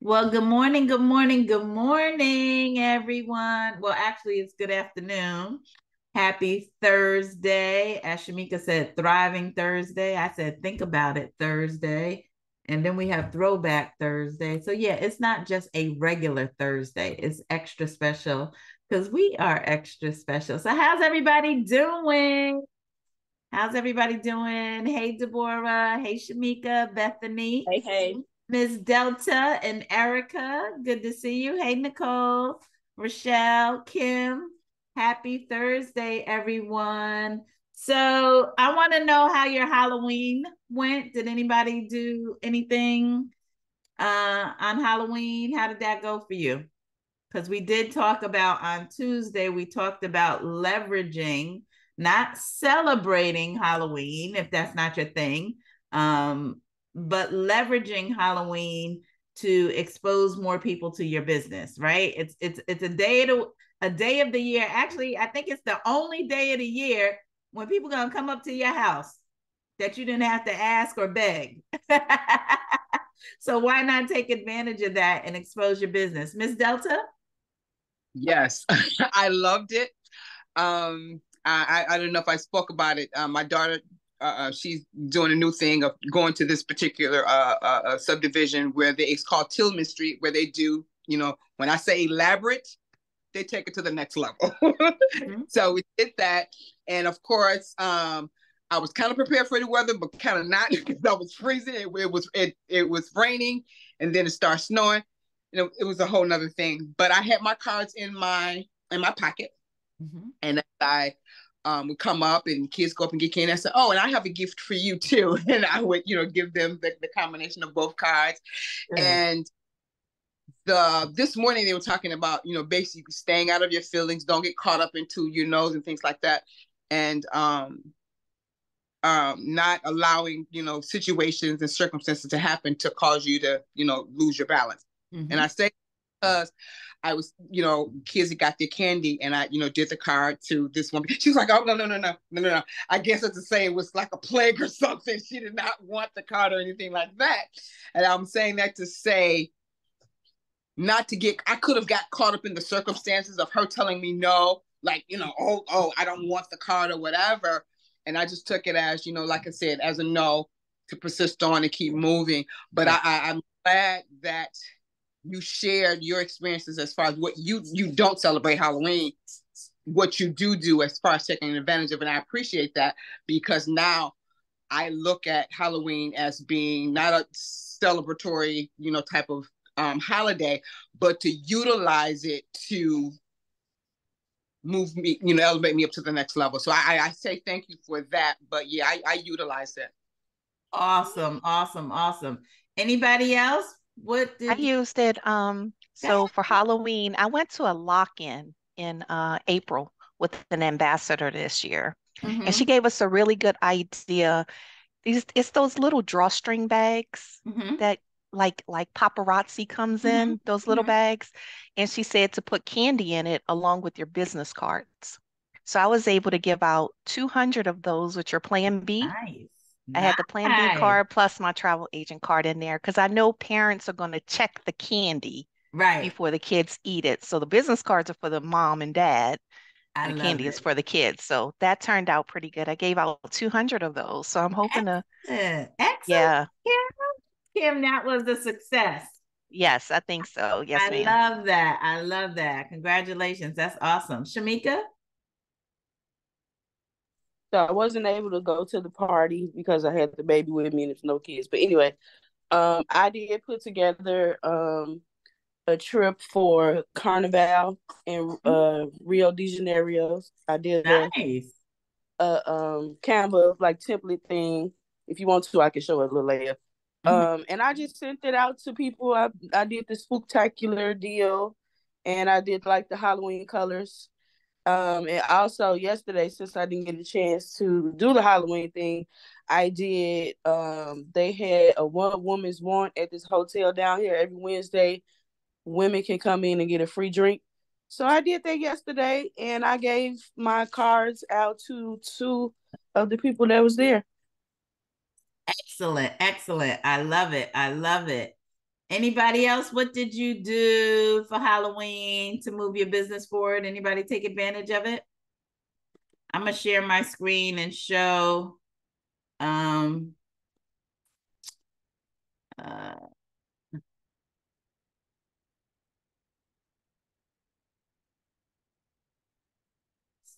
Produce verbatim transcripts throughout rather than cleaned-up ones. Well, good morning, good morning, good morning, everyone. Well, actually, it's good afternoon. Happy Thursday. As Shamika said, thriving Thursday. I said, think about it Thursday. And then we have throwback Thursday. So yeah, it's not just a regular Thursday. It's extra special because we are extra special. So how's everybody doing? How's everybody doing? Hey, Deborah. Hey, Shamika, Bethany. Hey, hey. Miss Delta and Erica, good to see you. Hey, Nicole, Rochelle, Kim, happy Thursday, everyone. So I want to know how your Halloween went. Did anybody do anything uh, on Halloween? How did that go for you? Because we did talk about on Tuesday, we talked about leveraging, not celebrating Halloween, if that's not your thing, um, but leveraging Halloween to expose more people to your business, right? It's it's it's a day to a day of the year. Actually, I think it's the only day of the year when people gonna come up to your house that you didn't have to ask or beg. So why not take advantage of that and expose your business, Miss Delta? Yes, I loved it. Um, I I don't know if I spoke about it. Uh, my daughter. Uh, she's doing a new thing of going to this particular uh, uh, subdivision where they, it's called Tillman Street, where they do, you know, when I say elaborate, they take it to the next level. Mm-hmm. So we did that. And of course, um, I was kind of prepared for the weather, but kind of not because I was freezing. It, it was it, it was raining and then it started snowing. You know, it was a whole nother thing. But I had my cards in my, in my pocket. Mm-hmm. And I... Um, would come up and kids go up and get candy. I said, oh, and I have a gift for you too. And I would, you know, give them the, the combination of both cards. Mm. And the this morning they were talking about, you know, basically staying out of your feelings. Don't get caught up into your nose and things like that. And um, um, not allowing, you know, situations and circumstances to happen to cause you to, you know, lose your balance. Mm-hmm. And I say, because I was, you know, kids that got their candy and I, you know, did the card to this one. She was like, oh, no, no, no, no, no, no, no. I guess I have to say it was like a plague or something. She did not want the card or anything like that. And I'm saying that to say, not to get, I could have got caught up in the circumstances of her telling me no, like, you know, oh, oh, I don't want the card or whatever. And I just took it as, you know, like I said, as a no, to persist on and keep moving. But I, I I'm glad that you shared your experiences as far as what you, you don't celebrate Halloween, what you do do as far as taking advantage of. And I appreciate that because now I look at Halloween as being not a celebratory, you know, type of um, holiday, but to utilize it to move me, you know, elevate me up to the next level. So I, I say thank you for that, but yeah, I, I utilize that. Awesome. Awesome. Awesome. Anybody else? What did I used it um so for Halloween I went to a lock-in in uh April with an ambassador this year. Mm-hmm. And she gave us a really good idea. These it's those little drawstring bags. Mm-hmm. That like like paparazzi comes in. Mm-hmm. Those little mm-hmm. bags, and she said to put candy in it along with your business cards. So I was able to give out two hundred of those with your Plan B. Nice. I had the Plan B card plus my travel agent card in there because I know parents are going to check the candy right before the kids eat it. So the business cards are for the mom and dad. I and the candy it. is for the kids. So that turned out pretty good. I gave out two hundred of those. So I'm hoping Excellent. to. Excellent. Yeah. Kim, Kim, that was a success. Yes, I think so. Yes, I ma'am. love that. I love that. Congratulations. That's awesome. Shamika? So I wasn't able to go to the party because I had the baby with me and there's no kids. But anyway, um, I did put together um, a trip for Carnival in uh, Rio de Janeiro. I did nice. a, a um, Canva, like template thing. If you want to, I can show it a little later. Mm-hmm. Um, and I just sent it out to people. I, I did the spooktacular deal and I did like the Halloween colors. Um, and also yesterday, since I didn't get a chance to do the Halloween thing, I did, um, they had a one woman's want at this hotel down here every Wednesday. Women can come in and get a free drink. So I did that yesterday and I gave my cards out to two of the people that was there. Excellent. Excellent. I love it. I love it. Anybody else? What did you do for Halloween to move your business forward? Anybody take advantage of it? I'm going to share my screen and show. Um, uh,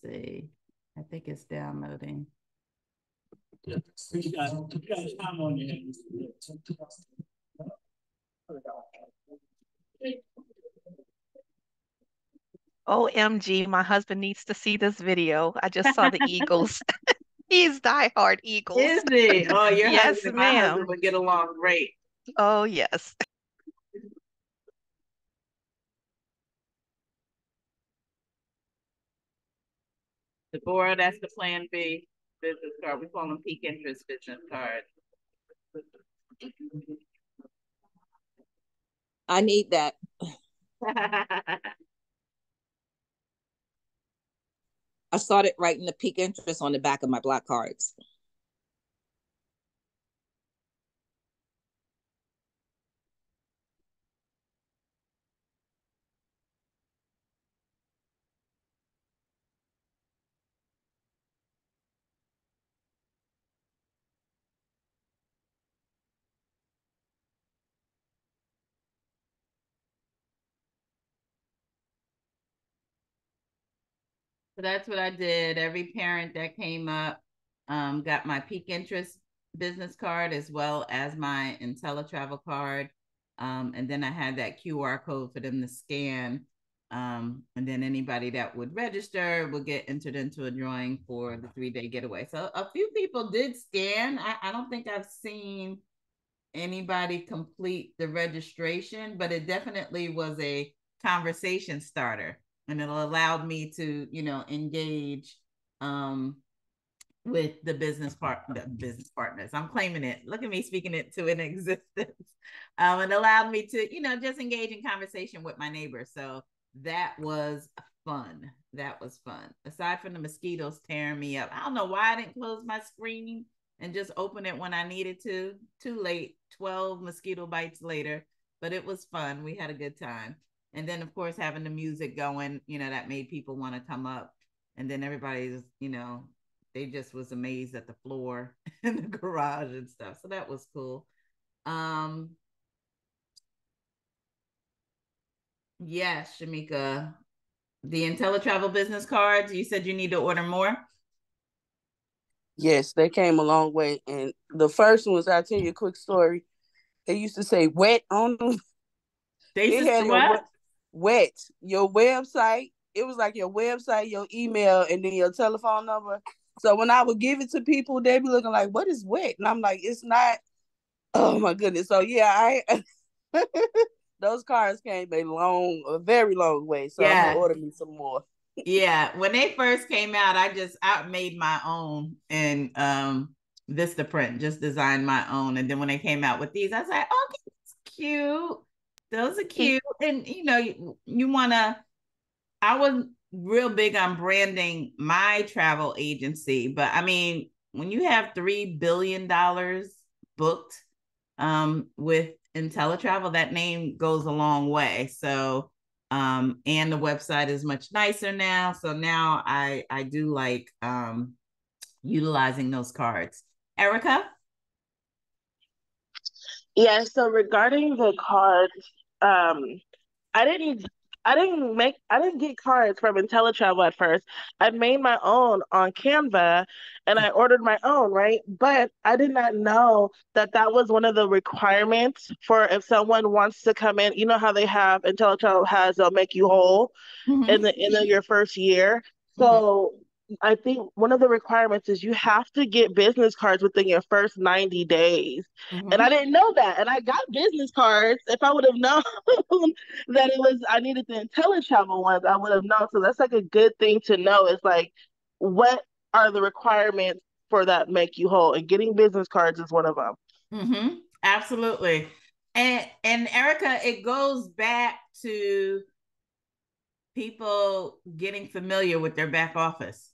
see, I think it's downloading. Yeah. You got, you got time on your hands. O M G, my husband needs to see this video. I just saw the Eagles. He's diehard Eagles. Is he? Oh, your yes, husband, my husband would get along great. Oh, yes. Deborah, that's the Plan B business card. We call them Peak Interest business cards. I need that. I started writing the peak interest on the back of my black cards. So that's what I did. Every parent that came up um, got my Peak Interest business card as well as my InteleTravel card. Um, and then I had that Q R code for them to scan. Um, and then anybody that would register would get entered into a drawing for the three-day getaway. So a few people did scan. I, I don't think I've seen anybody complete the registration, but it definitely was a conversation starter. And it'll allow me to, you know, engage um, with the business part, the business partners. I'm claiming it. Look at me speaking it to an existence. Um, it allowed me to, you know, just engage in conversation with my neighbors. So that was fun. That was fun. Aside from the mosquitoes tearing me up, I don't know why I didn't close my screen and just open it when I needed to. Too late. twelve mosquito bites later, but it was fun. We had a good time. And then, of course, having the music going, you know, that made people want to come up. And then everybody's, you know, they just was amazed at the floor and the garage and stuff. So that was cool. Um, yes, Shamika, the IntelliTravel business cards, you said you need to order more? Yes, they came a long way. And the first ones, I'll tell you a quick story. They used to say wet on them. They it had what? Wet, your website, it was like your website, your email, and then your telephone number. So when I would give it to people, they'd be looking like, what is wet? And I'm like, it's not, oh my goodness. So yeah, I those cards came a long, a very long way. So yeah. I'm gonna order me some more. Yeah, when they first came out, I just I made my own and um Vistaprint, just designed my own. And then when they came out with these, I was like, oh, okay, it's cute. Those are cute. And, you know, you, you want to, I was real big on branding my travel agency, but I mean, when you have three billion dollars booked um, with IntelliTravel, that name goes a long way. So, um, and the website is much nicer now. So now I, I do like um, utilizing those cards. Erica? Yeah. So regarding the cards, um, I didn't, I didn't make, I didn't get cards from IntelliTravel at first. I made my own on Canva, and I ordered my own, right? But I did not know that that was one of the requirements for if someone wants to come in. You know how they have IntelliTravel has they'll make you whole mm-hmm. in the end of your first year. So mm-hmm. I think one of the requirements is you have to get business cards within your first ninety days. Mm-hmm. And I didn't know that. And I got business cards. If I would have known that it was, I needed the IntelliTravel ones, I would have known. So that's like a good thing to know. It's like, what are the requirements for that make you whole? And getting business cards is one of them. Mm-hmm. Absolutely. And, and Erica, it goes back to people getting familiar with their back office.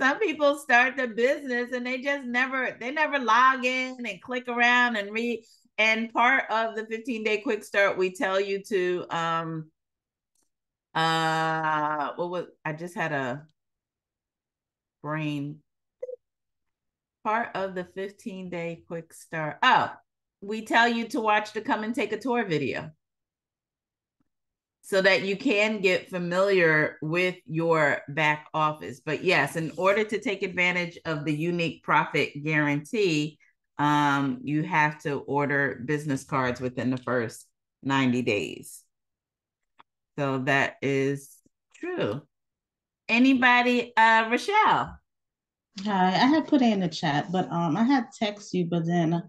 Some people start the business and they just never, they never log in and click around and read. And part of the fifteen day quick start, we tell you to, um, uh, what was, I just had a brain. Part of the fifteen day quick start. Oh, we tell you to watch the Come and Take a Tour video so that you can get familiar with your back office. But yes, in order to take advantage of the unique profit guarantee, um, you have to order business cards within the first ninety days. So that is true. Anybody, uh, Rochelle? Hi, I had put it in the chat, but um, I had text you, but then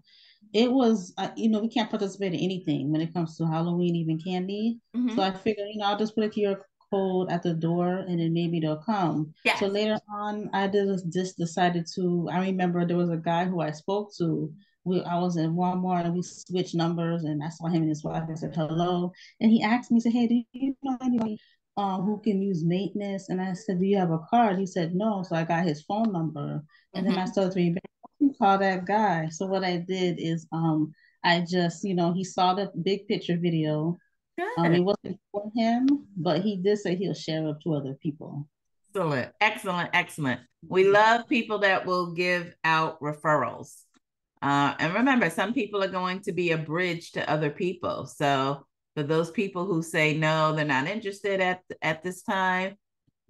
it was, uh, you know, we can't participate in anything when it comes to Halloween, even candy. Mm-hmm. So I figured, you know, I'll just put a Q R code at the door and then maybe they'll come. Yes. So later on, I just, just decided to, I remember there was a guy who I spoke to. We, I was in Walmart and we switched numbers and I saw him and his wife. I said, hello. And he asked me, he said, hey, do you know anybody Uh, who can use maintenance? And I said, do you have a card? He said, no. So I got his phone number. And mm-hmm. then I started to remember, call that guy. So what I did is um, I just, you know, he saw the big picture video. Um, it wasn't for him, but he did say he'll share it to other people. Excellent, excellent, excellent. We love people that will give out referrals. Uh, and remember, some people are going to be a bridge to other people. So for those people who say, no, they're not interested at, at this time,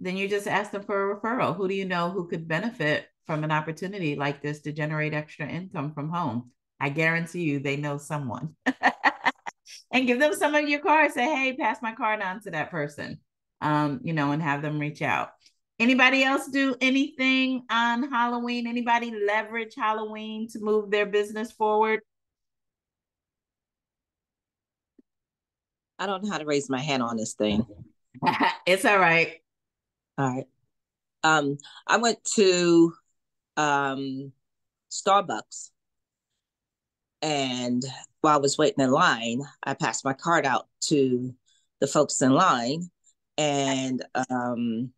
then you just ask them for a referral. Who do you know who could benefit from an opportunity like this to generate extra income from home? I guarantee you they know someone. And give them some of your cards. Say, hey, pass my card on to that person, um, you know, and have them reach out. Anybody else do anything on Halloween? Anybody leverage Halloween to move their business forward? I don't know how to raise my hand on this thing. It's all right. All right. Um, I went to um, Starbucks, and while I was waiting in line, I passed my card out to the folks in line, and um,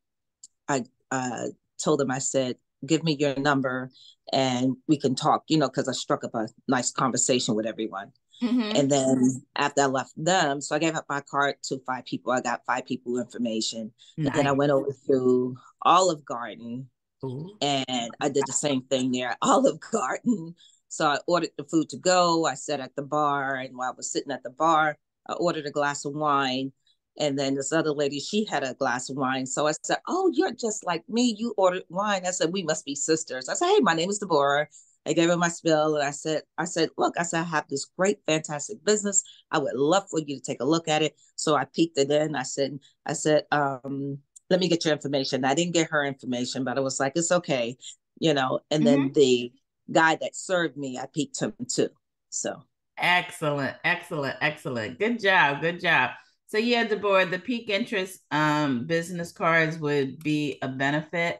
I uh, told them, I said, give me your number and we can talk, you know, because I struck up a nice conversation with everyone. Mm-hmm. And then after I left them, so I gave up my card to five people. I got five people information. Nice. And then I went over to Olive Garden. Ooh. And I did the same thing there, Olive Garden. So I ordered the food to go. I sat at the bar, and while I was sitting at the bar, I ordered a glass of wine. And then this other lady, she had a glass of wine. So I said, oh, you're just like me. You ordered wine. I said, we must be sisters. I said, hey, my name is Deborah. I gave her my spiel, and I said, I said, look, I said, I have this great, fantastic business. I would love for you to take a look at it. So I peeked it in. I said, I said, um, let me get your information. I didn't get her information, but I was like, it's okay, you know. And mm-hmm. then the guy that served me, I peeked him too. So excellent, excellent, excellent. Good job, good job. So yeah, Deborah, the Peak Interest um, business cards would be a benefit.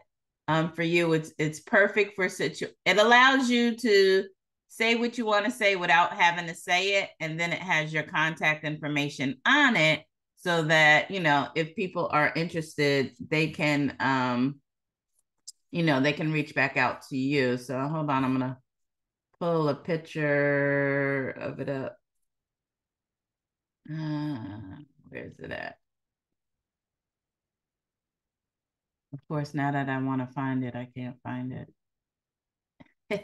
Um, for you, it's it's perfect for situ. It allows you to say what you want to say without having to say it, and then it has your contact information on it, so that you know if people are interested, they can, um, you know, they can reach back out to you. So hold on, I'm gonna pull a picture of it up. Uh, where's it at? Of course, now that I want to find it, I can't find it. All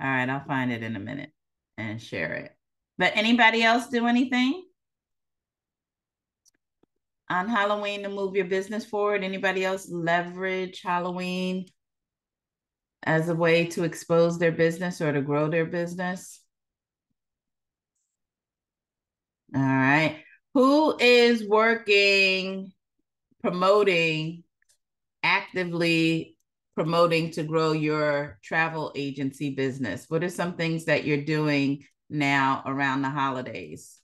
right, I'll find it in a minute and share it. But anybody else do anything on Halloween to move your business forward? Anybody else leverage Halloween as a way to expose their business or to grow their business? All right. Who is working... promoting, actively promoting to grow your travel agency business? What are some things that you're doing now around the holidays?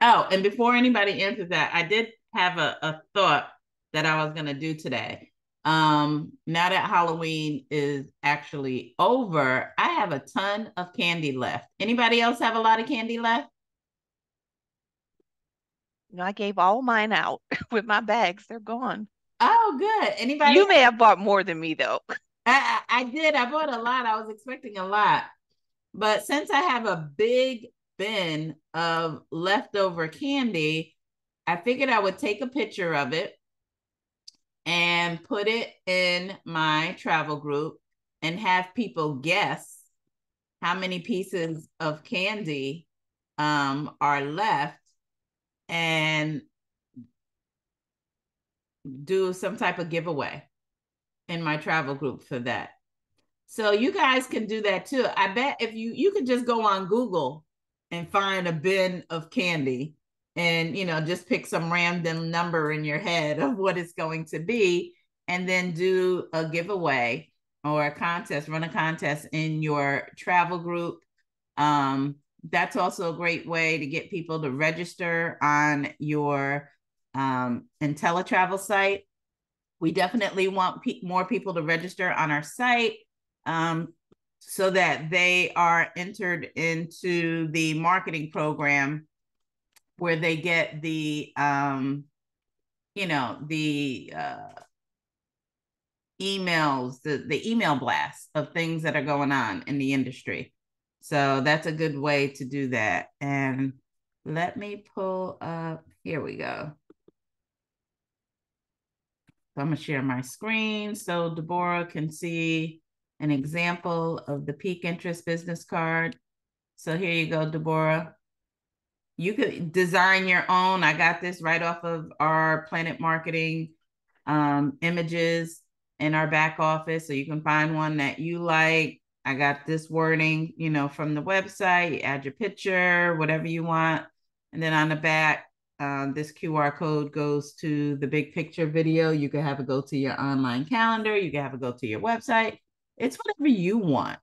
Oh, and before anybody answers that, I did have a, a thought that I was going to do today. Um, now that Halloween is actually over, I have a ton of candy left. Anybody else have a lot of candy left? You know, I gave all mine out with my bags. They're gone. Oh, good. Anybody? You may have bought more than me, though. I, I, I did. I bought a lot. I was expecting a lot. But since I have a big bin of leftover candy, I figured I would take a picture of it and put it in my travel group and have people guess how many pieces of candy um, are left and do some type of giveaway in my travel group for that. So you guys can do that too. I bet if you, you could just go on Google and find a bin of candy and, you know, just pick some random number in your head of what it's going to be and then do a giveaway or a contest, run a contest in your travel group. Um, that's also a great way to get people to register on your um, InteleTravel site. We definitely want pe- more people to register on our site um, so that they are entered into the marketing program where they get the, um, you know, the uh, emails, the, the email blasts of things that are going on in the industry. So that's a good way to do that. And let me pull up, here we go. So I'm gonna share my screen so Deborah can see an example of the Peak Interest business card. So here you go, Deborah. You could design your own. I got this right off of our PlanNet Marketing um, images in our back office. So you can find one that you like. I got this wording, you know, from the website. You add your picture, whatever you want. And then on the back, um, this Q R code goes to the big picture video. You can have it go to your online calendar. You can have it go to your website. It's whatever you want.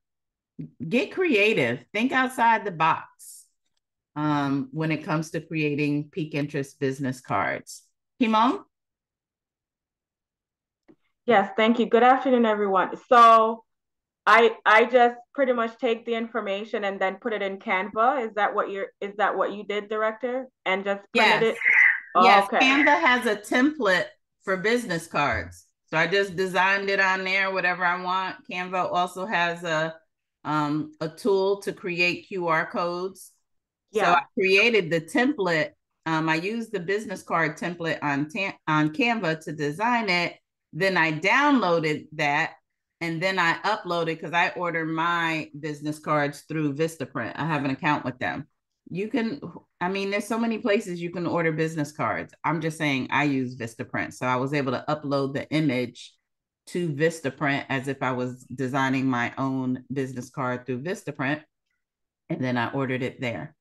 Get creative. Think outside the box. Um, when it comes to creating Peak Interest business cards. Kimon? Yes, thank you. Good afternoon, everyone. So I I just pretty much take the information and then put it in Canva. Is that what you're is that what you did, Director? And just printed yes. it? Oh, yes, okay. Canva has a template for business cards. So I just designed it on there, whatever I want. Canva also has a um a tool to create Q R codes. Yeah. So I created the template. Um, I used the business card template on, on Canva to design it. Then I downloaded that and then I uploaded because I order my business cards through Vistaprint. I have an account with them. You can, I mean, there's so many places you can order business cards. I'm just saying I use Vistaprint. So I was able to upload the image to Vistaprint as if I was designing my own business card through Vistaprint. And then I ordered it there.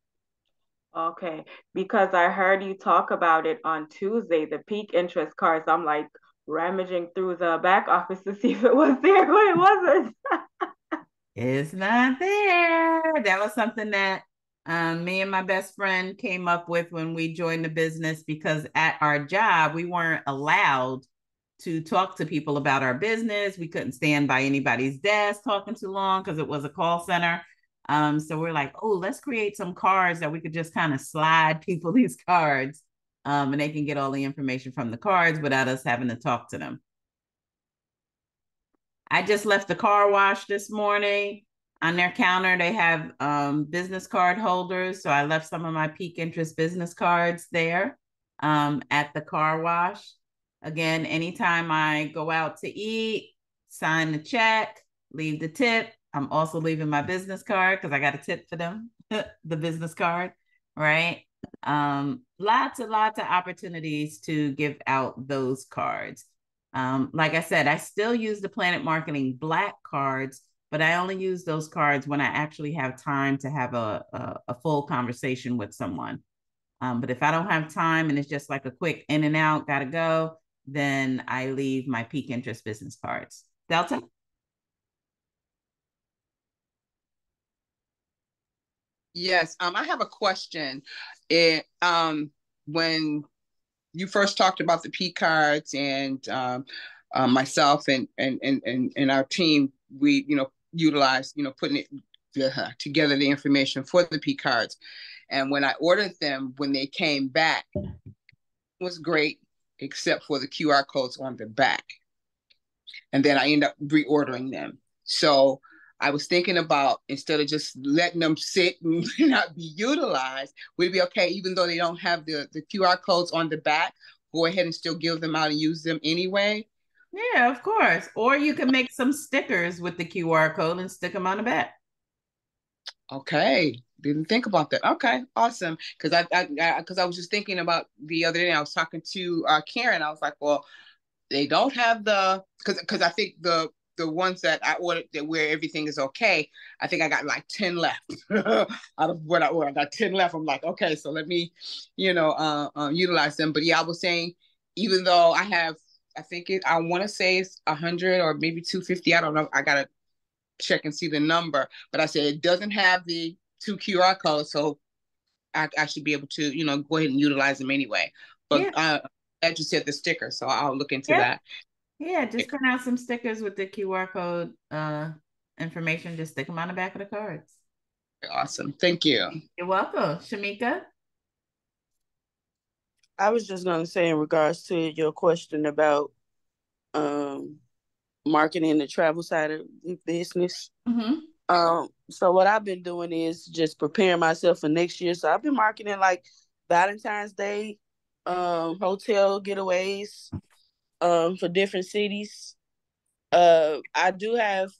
Okay, because I heard you talk about it on Tuesday, the Peak Interest cards. I'm like rummaging through the back office to see if it was there, but it wasn't. It's not there. That was something that um, me and my best friend came up with when we joined the business because at our job, we weren't allowed to talk to people about our business. We couldn't stand by anybody's desk talking too long because it was a call center. Um, so we're like, oh, let's create some cards that we could just kind of slide people these cards um, and they can get all the information from the cards without us having to talk to them. I just left the car wash this morning. On their counter, they have um, business card holders. So I left some of my Peak Interest business cards there um, at the car wash. Again, anytime I go out to eat, sign the check, leave the tip. I'm also leaving my business card because I got a tip for them, the business card, right? Um, lots and lots of opportunities to give out those cards. Um, like I said, I still use the PlanNet Marketing black cards, but I only use those cards when I actually have time to have a, a, a full conversation with someone. Um, but if I don't have time and it's just like a quick in and out, gotta go, then I leave my Peak Interest business cards. Delta? Yes, um, I have a question. It, um, when you first talked about the P cards and um, uh, myself and and and and our team, we you know utilized you know putting it uh, together the information for the P cards. And when I ordered them, when they came back, it was great except for the Q R codes on the back. And then I end up reordering them. So I was thinking about, instead of just letting them sit and not be utilized, we'd be okay, even though they don't have the, the Q R codes on the back, go ahead and still give them out and use them anyway. Yeah, of course. Or you can make some stickers with the Q R code and stick them on the back. Okay. Didn't think about that. Okay, awesome. Because I, I, because I, I was just thinking about the other day, I was talking to uh, Karen. I was like, well, they don't have the, because because I think the the ones that I ordered that where everything is okay, I think I got like ten left out of what I ordered. I got ten left. I'm like, okay, so let me, you know, uh, uh, utilize them. But yeah, I was saying, even though I have, I think it, I want to say it's a hundred or maybe two fifty. I don't know. I gotta check and see the number. But I said it doesn't have the two Q R codes, so I, I should be able to, you know, go ahead and utilize them anyway. But yeah. uh, as you said, the sticker, so I'll look into yeah. that. Yeah, just print out some stickers with the Q R code uh, information. Just stick them on the back of the cards. Awesome. Thank you. You're welcome. Shamika? I was just going to say, in regards to your question about um, marketing the travel side of business, mm-hmm. Um, so what I've been doing is just preparing myself for next year. So I've been marketing like Valentine's Day, um, hotel getaways, um, for different cities. Uh, I do have,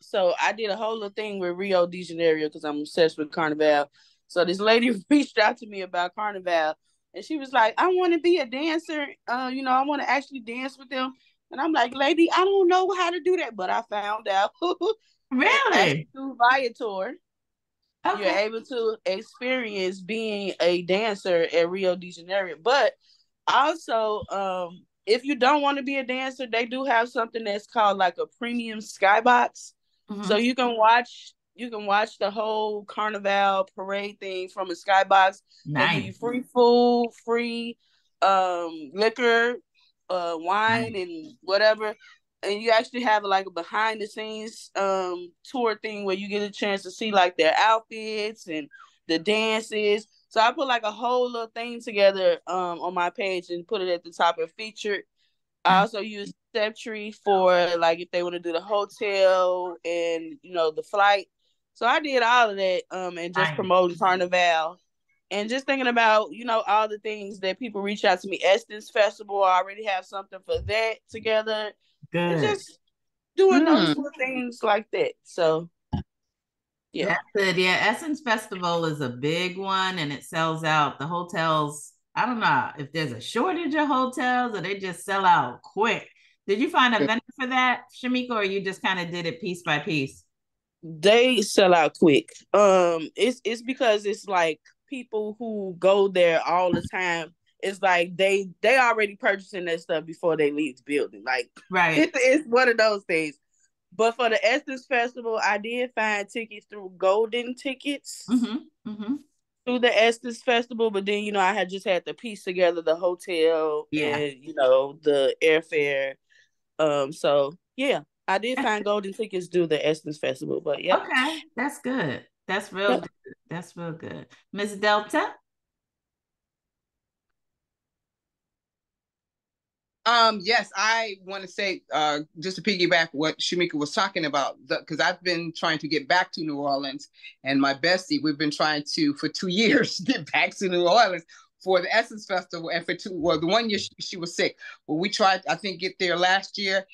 so I did a whole little thing with Rio de Janeiro because I'm obsessed with Carnival. So this lady reached out to me about Carnival and she was like, I want to be a dancer. Uh, you know, I want to actually dance with them. And I'm like, lady, I don't know how to do that, but I found out. Really? Through Viator, okay. You're able to experience being a dancer at Rio de Janeiro. But also, um, if you don't want to be a dancer, they do have something that's called like a premium skybox. Mm-hmm. So you can watch you can watch the whole Carnival parade thing from a skybox. Nice. Free food, free um, liquor, uh, wine, nice. And whatever. And you actually have like a behind the scenes um tour thing where you get a chance to see like their outfits and the dances. So I put like a whole little thing together um on my page and put it at the top and featured. I also use Steptree for like if they want to do the hotel and, you know, the flight. So I did all of that um and just promoting Carnival. And just thinking about, you know, all the things that people reach out to me. Essence Festival, I already have something for that together. Good. And just doing mm. those little things like that. So, yeah. That's good. Yeah, Essence Festival is a big one, and it sells out. The hotels, I don't know if there's a shortage of hotels or they just sell out quick. Did you find a vendor for that, Shamika, or you just kind of did it piece by piece? They sell out quick. Um, it's it's because it's like, people who go there all the time, it's like they they already purchasing that stuff before they leave the building. Like, right, it's, it's one of those things. But for the Essence Festival, I did find tickets through Golden Tickets mm-hmm, mm-hmm. through the Essence Festival. But then, you know, I had just had to piece together the hotel yeah. and, you know, the airfare. Um, so yeah, I did find Golden Tickets through the Essence Festival. But yeah, okay, that's good. That's real yeah. good. That's real good. Miz Delta? Um, yes, I want to say, uh, just to piggyback what Shamika was talking about, because I've been trying to get back to New Orleans, and my bestie, we've been trying to, for two years, get back to New Orleans for the Essence Festival, and for two, well, the one year she, she was sick. Well, we tried, I think, get there last year,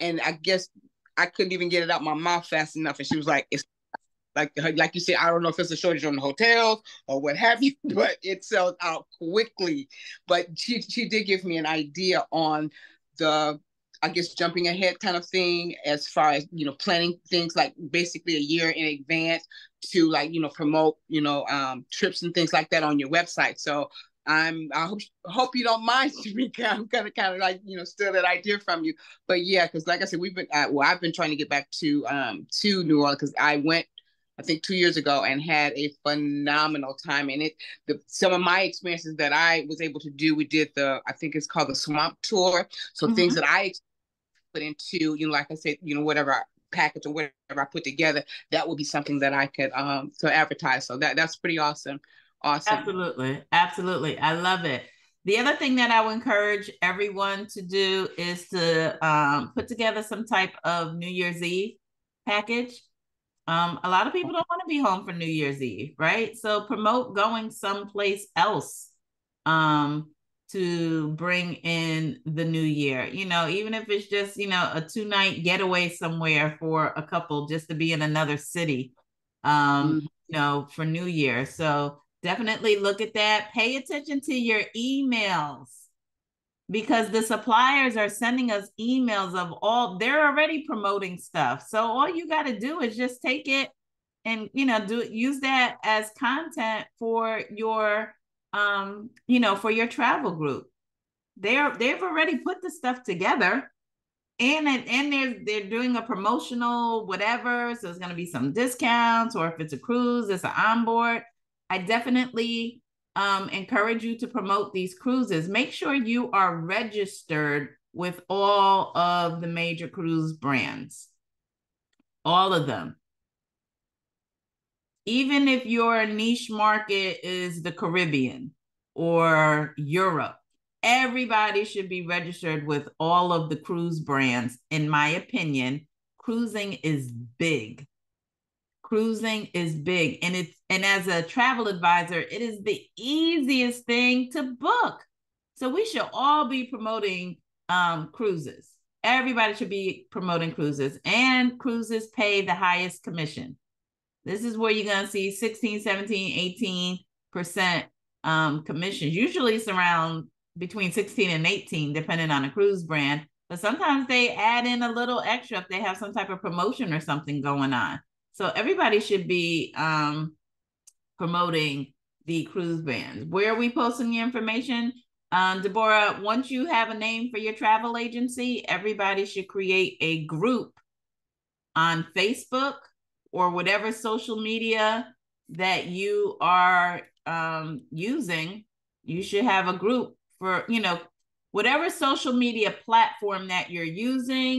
and I guess I couldn't even get it out my mouth fast enough, and she was like, it's Like, like you said, I don't know if it's a shortage on the hotels or what have you, but it sells out quickly. But she, she did give me an idea on the, I guess, jumping ahead kind of thing as far as, you know, planning things like basically a year in advance to like, you know, promote, you know, um, trips and things like that on your website. So I'm, I hope, hope you don't mind, Shamika. I'm going to kind of like, you know, steal that idea from you. But yeah, because like I said, we've been, uh, well, I've been trying to get back to, um, to New Orleans because I went, I think two years ago and had a phenomenal time in it. The, some of my experiences that I was able to do, we did the, I think it's called the Swamp Tour. So mm-hmm. things that I put into, you know, like I said, you know, whatever I, package or whatever I put together, that would be something that I could um to advertise. So that that's pretty awesome. Awesome. Absolutely. Absolutely. I love it. The other thing that I would encourage everyone to do is to um, put together some type of New Year's Eve package. Um, a lot of people don't want to be home for New Year's Eve, right? So promote going someplace else um, to bring in the new year. You know, even if it's just, you know, a two night getaway somewhere for a couple just to be in another city, um, mm-hmm. you know, for New Year. So definitely look at that. Pay attention to your emails, because the suppliers are sending us emails of all, they're already promoting stuff. So all you got to do is just take it and, you know, do use that as content for your, um, you know, for your travel group. They're, they've already put the stuff together, and, and they're, they're doing a promotional whatever. So there's going to be some discounts, or if it's a cruise, it's an onboard. I definitely Um, encourage you to promote these cruises. Make sure you are registered with all of the major cruise brands, all of them. Even if your niche market is the Caribbean or Europe, everybody should be registered with all of the cruise brands. In my opinion, cruising is big. Cruising is big, and it's and as a travel advisor, it is the easiest thing to book. So we should all be promoting um, cruises. Everybody should be promoting cruises, and cruises pay the highest commission. This is where you're going to see sixteen, seventeen, eighteen percent um, commissions. Usually it's around between sixteen and eighteen, depending on the cruise brand. But sometimes they add in a little extra if they have some type of promotion or something going on. So everybody should be um, promoting the cruise brands. Where are we posting the information? Um, Deborah, once you have a name for your travel agency, everybody should create a group on Facebook or whatever social media that you are um, using. You should have a group for, you know, whatever social media platform that you're using,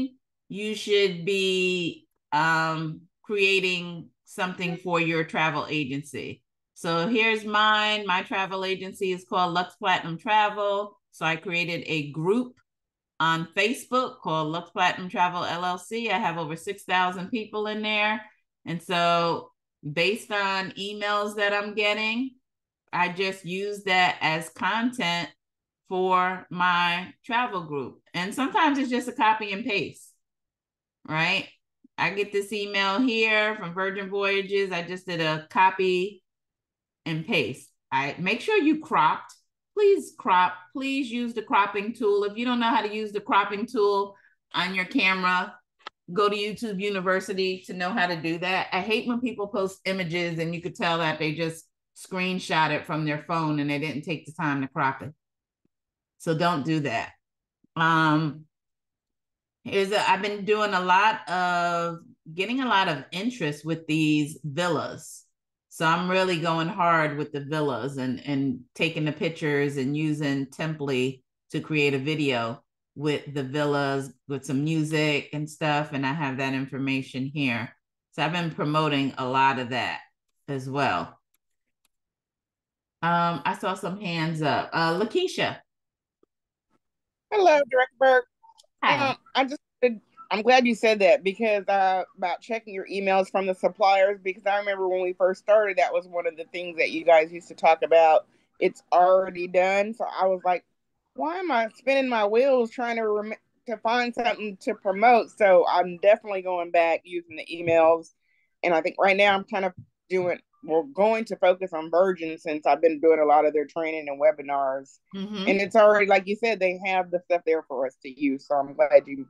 you should be um, creating something for your travel agency. So here's mine. My travel agency is called Lux Platinum Travel. So I created a group on Facebook called Lux Platinum Travel L L C. I have over six thousand people in there. And so based on emails that I'm getting, I just use that as content for my travel group. And sometimes it's just a copy and paste, right? I get this email here from Virgin Voyages. I just did a copy and paste. I make sure you cropped. Please crop. Please use the cropping tool. If you don't know how to use the cropping tool on your camera, go to YouTube University to know how to do that. I hate when people post images and you could tell that they just screenshot it from their phone and they didn't take the time to crop it. So don't do that. Um, Here's a, I've been doing a lot of, getting a lot of interest with these villas. So I'm really going hard with the villas and, and taking the pictures and using Temply to create a video with the villas, with some music and stuff. And I have that information here. So I've been promoting a lot of that as well. Um, I saw some hands up. Uh, Lakeisha. Hello, Director Burke. Um, I just, I'm glad you said that, because uh, about checking your emails from the suppliers, because I remember when we first started, that was one of the things that you guys used to talk about. It's already done. So I was like, why am I spinning my wheels trying to rem to find something to promote? So I'm definitely going back using the emails. And I think right now I'm kind of doing, we're going to focus on Virgin, since I've been doing a lot of their training and webinars. Mm-hmm. And it's already, like you said, they have the stuff there for us to use. So I'm glad you,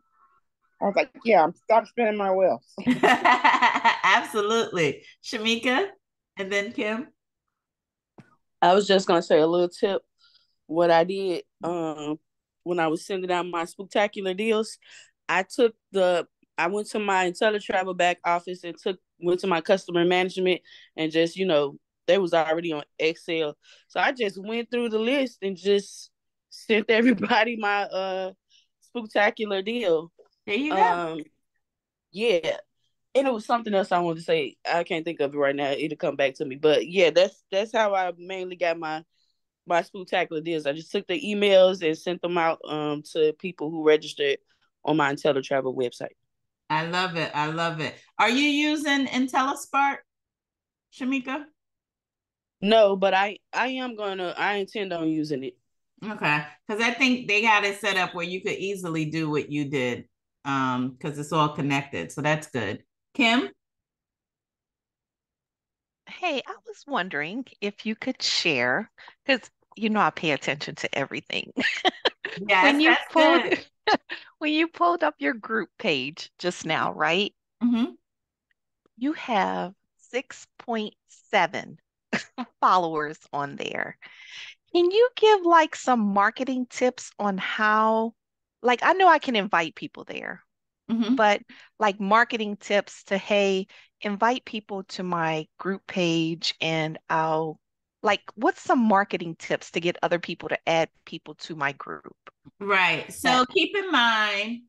I was like, yeah, I'm stop spinning my wheels. Absolutely. Shamika, and then Kim. I was just going to say a little tip. What I did um, when I was sending out my spectacular deals, I took the, I went to my InteleTravel back office and took went to my customer management, and just, you know, they was already on Excel. So I just went through the list and just sent everybody my uh spectacular deal. There you um, go. Yeah. And it was something else I wanted to say. I can't think of it right now. It'll come back to me. But yeah, that's that's how I mainly got my my spectacular deals. I just took the emails and sent them out um to people who registered on my InteleTravel website. I love it. I love it. Are you using IntelliSpark, Shamika? No, but I, I am going to, I intend on using it. Okay. Because I think they got it set up where you could easily do what you did um, because it's all connected. So that's good. Kim? Hey, I was wondering if you could share, because you know I pay attention to everything. Yes, when you pulled good. When you pulled up your group page just now, right? Mm-hmm. You have six point seven followers on there. Can you give like some marketing tips on how, like, I know I can invite people there, mm-hmm. but like marketing tips to, hey, invite people to my group page and I'll, like, what's some marketing tips to get other people to add people to my group? Right. So yeah. Keep in mind,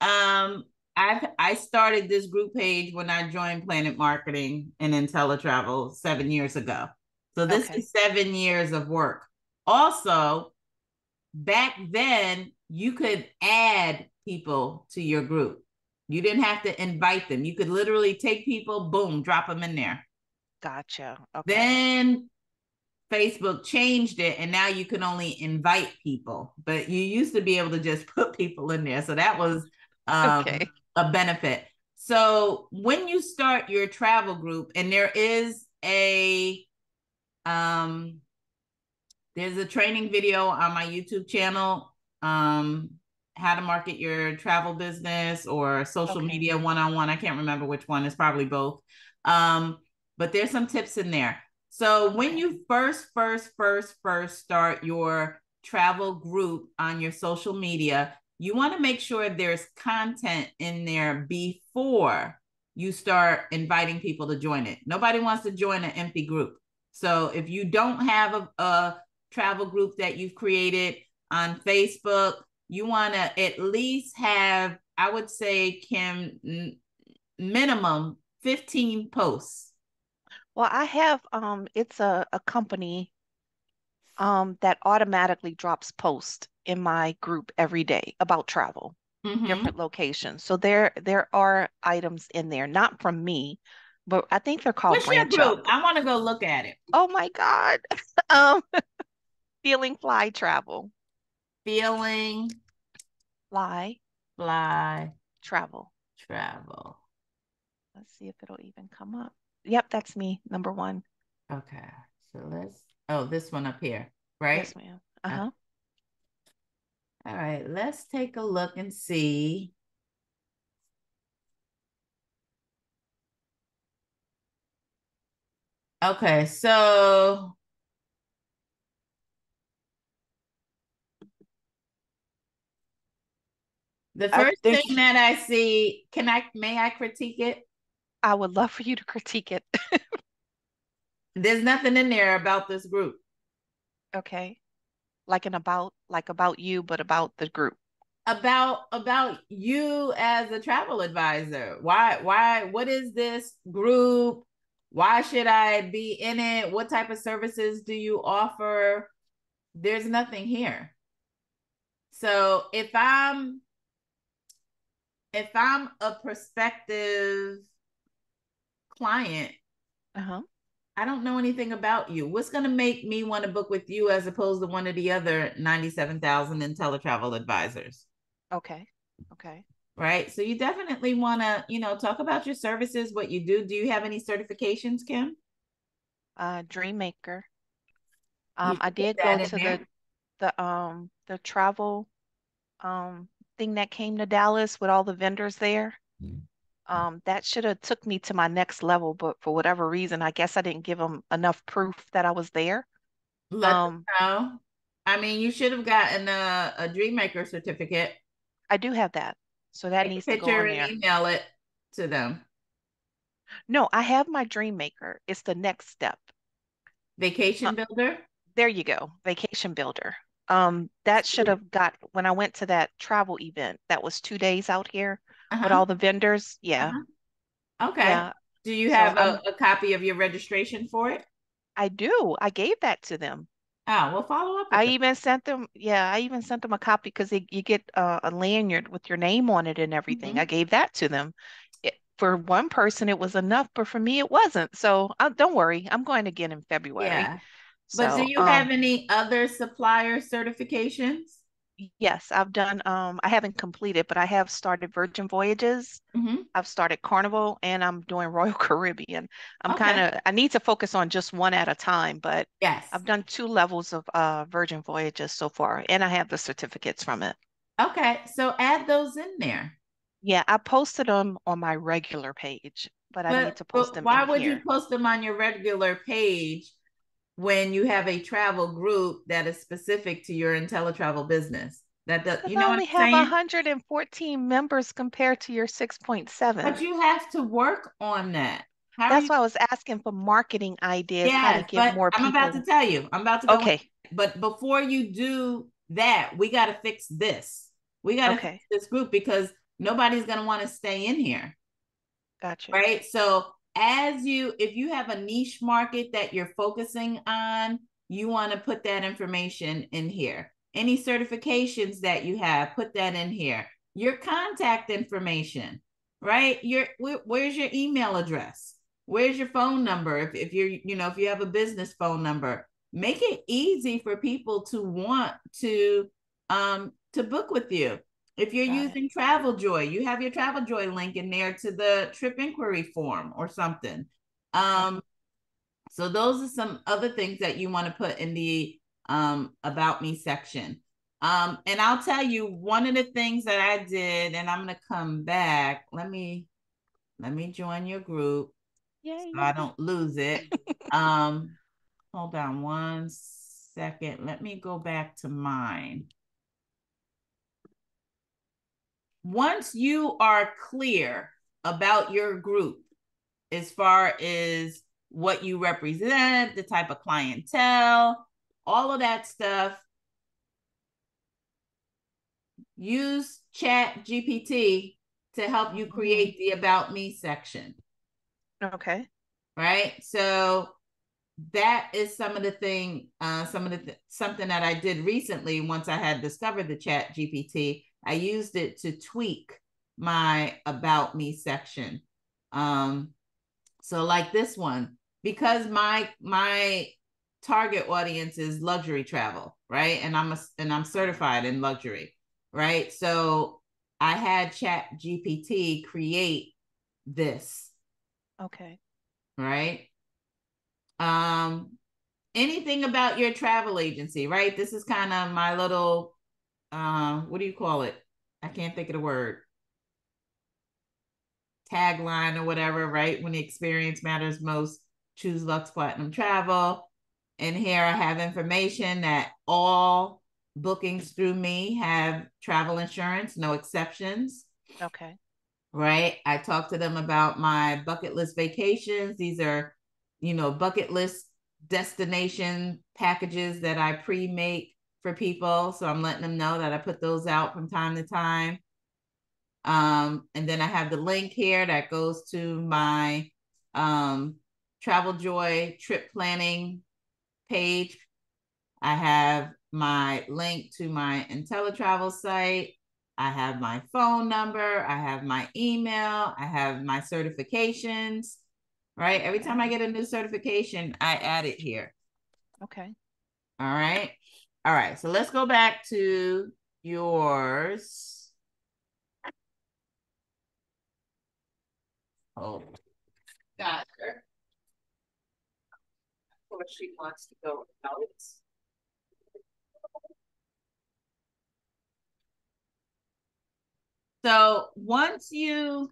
um, I've, I started this group page when I joined PlanNet Marketing and InteleTravel seven years ago. So this okay. is seven years of work. Also, back then, you could add people to your group. You didn't have to invite them. You could literally take people, boom, drop them in there. Gotcha. Okay. Then Facebook changed it, and now you can only invite people. But you used to be able to just put people in there. So that was um, okay. a benefit. So when you start your travel group, and there is a... um. There's a training video on my YouTube channel, um, how to market your travel business or social okay. media one-on-one. I can't remember which one. It's probably both. Um, but there's some tips in there. So when you first, first, first, first start your travel group on your social media, you want to make sure there's content in there before you start inviting people to join it. Nobody wants to join an empty group. So if you don't have a, a travel group that you've created on Facebook, you want to at least have, I would say, Kim, n- minimum fifteen posts. Well, I have, um, it's a, a company um, that automatically drops posts in my group every day about travel, mm-hmm. different locations. So there, there are items in there, not from me, but I think they're called. What's your group? I want to go look at it. Oh my God. um, Feeling Fly Travel. Feeling Fly. Fly. Travel. Travel. Let's see if it'll even come up. Yep, that's me, number one. Okay. So let's, oh, this one up here, right? Yes, ma'am. Uh-huh. All right. Let's take a look and see. Okay, so the first thing you, that I see, can I, may I critique it? I would love for you to critique it. There's nothing in there about this group. Okay. Like an about, like about you, but about the group. About, about you as a travel advisor. Why, why, what is this group? Why should I be in it? What type of services do you offer? There's nothing here. So if I'm, if I'm a prospective client, uh-huh. I don't know anything about you. What's going to make me want to book with you as opposed to one of the other ninety-seven thousand IntelliTravel advisors? Okay. Okay. Right. So you definitely want to, you know, talk about your services, what you do. Do you have any certifications, Kim? Uh, Dream Maker. Um, I did go to the, the, um, the travel, um, thing that came to Dallas with all the vendors there. Mm-hmm. Um, that should have took me to my next level, but for whatever reason, I guess I didn't give them enough proof that I was there. Let um, know. I mean, you should have gotten a, a Dream Maker certificate. I do have that. So that Take needs to go on there. Email it to them. No, I have my Dream Maker. It's the next step. Vacation uh, Builder? There you go. Vacation Builder. Um, that should have got, when I went to that travel event, that was two days out here uh-huh. with all the vendors. Yeah. Uh-huh. Okay. Yeah. Do you have so, a, um, a copy of your registration for it? I do. I gave that to them. Oh, we'll follow up. I them. even sent them. Yeah, I even sent them a copy because you get uh, a lanyard with your name on it and everything. Mm-hmm. I gave that to them. It, for one person it was enough, but for me it wasn't. So uh, don't worry, I'm going again in February. Yeah. So, but do you um, have any other supplier certifications? Yes, I've done, um, I haven't completed, but I have started Virgin Voyages. Mm-hmm. I've started Carnival, and I'm doing Royal Caribbean. I'm okay. kind of, I need to focus on just one at a time, but yes, I've done two levels of uh, Virgin Voyages so far, and I have the certificates from it. Okay, so add those in there. Yeah, I posted them on my regular page, but, but I need to post them in here. Why would you post them on your regular page when you have a travel group that is specific to your InteleTravel business? That does, you know what I'm saying? I only have one hundred fourteen members compared to your six point seven. But you have to work on that. How That's you... why I was asking for marketing ideas. Yes, how to get more people. I'm about to tell you. I'm about to go. Okay. On. But before you do that, we got to fix this. We got to okay. fix this group, because nobody's going to want to stay in here. Gotcha. Right? So as you, if you have a niche market that you're focusing on, you want to put that information in here. Any certifications that you have, put that in here. Your contact information, right? Your where, where's your email address? Where's your phone number? If, if you're, you know, if you have a business phone number, make it easy for people to want to, um, to book with you. If you're Got using it. Travel Joy, you have your Travel Joy link in there to the trip inquiry form or something. Um, so those are some other things that you want to put in the um, about me section. Um, and I'll tell you one of the things that I did, and I'm going to come back. Let me, let me join your group. Yay. So I don't lose it. um, hold on one second. Let me go back to mine. Once you are clear about your group, as far as what you represent, the type of clientele, all of that stuff, use Chat G P T to help you create the About Me section. Okay. Right. So that is some of the thing, uh, some of the th- something that I did recently. Once I had discovered the Chat G P T, I used it to tweak my About Me section. Um, so like this one, because my my target audience is luxury travel, right? And I'm a, and I'm certified in luxury, right? So I had Chat G P T create this. Okay. Right? Um, anything about your travel agency, right? This is kind of my little... Uh, what do you call it? I can't think of the word. Tagline or whatever, right? When the experience matters most, choose Lux Platinum Travel. And here I have information that all bookings through me have travel insurance, no exceptions. Okay. Right? I talked to them about my bucket list vacations. These are, you know, bucket list destination packages that I pre-make for people. So I'm letting them know that I put those out from time to time. Um, and then I have the link here that goes to my um, Travel Joy trip planning page. I have my link to my InteleTravel site. I have my phone number. I have my email. I have my certifications, right? Every time I get a new certification, I add it here. Okay. All right. All right, so let's go back to yours. Oh, got her. Of course, she wants to go out. So once you,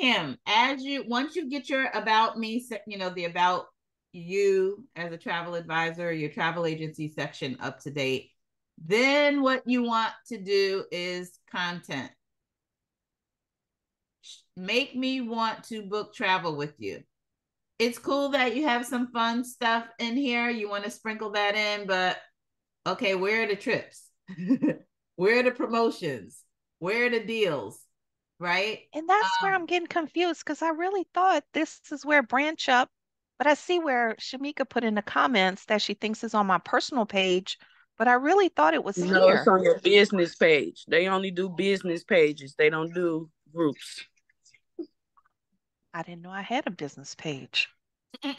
Kim, as you once you get your about me, you know, the about you as a travel advisor, your travel agency section up to date, then what you want to do is content. Make me want to book travel with you. It's cool that you have some fun stuff in here. You want to sprinkle that in, but okay, where are the trips? Where are the promotions? Where are the deals? Right? And that's um, where I'm getting confused, because I really thought this is where branch up. But I see where Shamika put in the comments that she thinks is on my personal page, but I really thought it was no, here. No, it's on your business page. They only do business pages. They don't do groups. I didn't know I had a business page. Kim,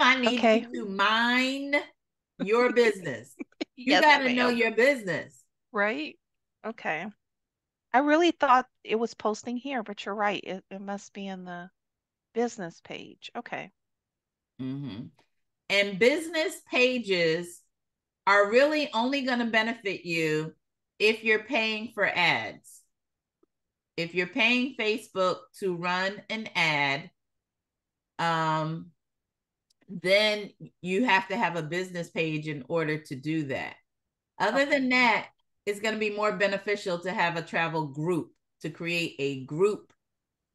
I need okay. you to mind your business. You yes, got to know your business. Right? Okay. I really thought it was posting here, but you're right. It, it must be in the business page. Okay. Mm-hmm. And business pages are really only going to benefit you if you're paying for ads. If you're paying Facebook to run an ad, um, then you have to have a business page in order to do that. Other okay. than that, it's going to be more beneficial to have a travel group, to create a group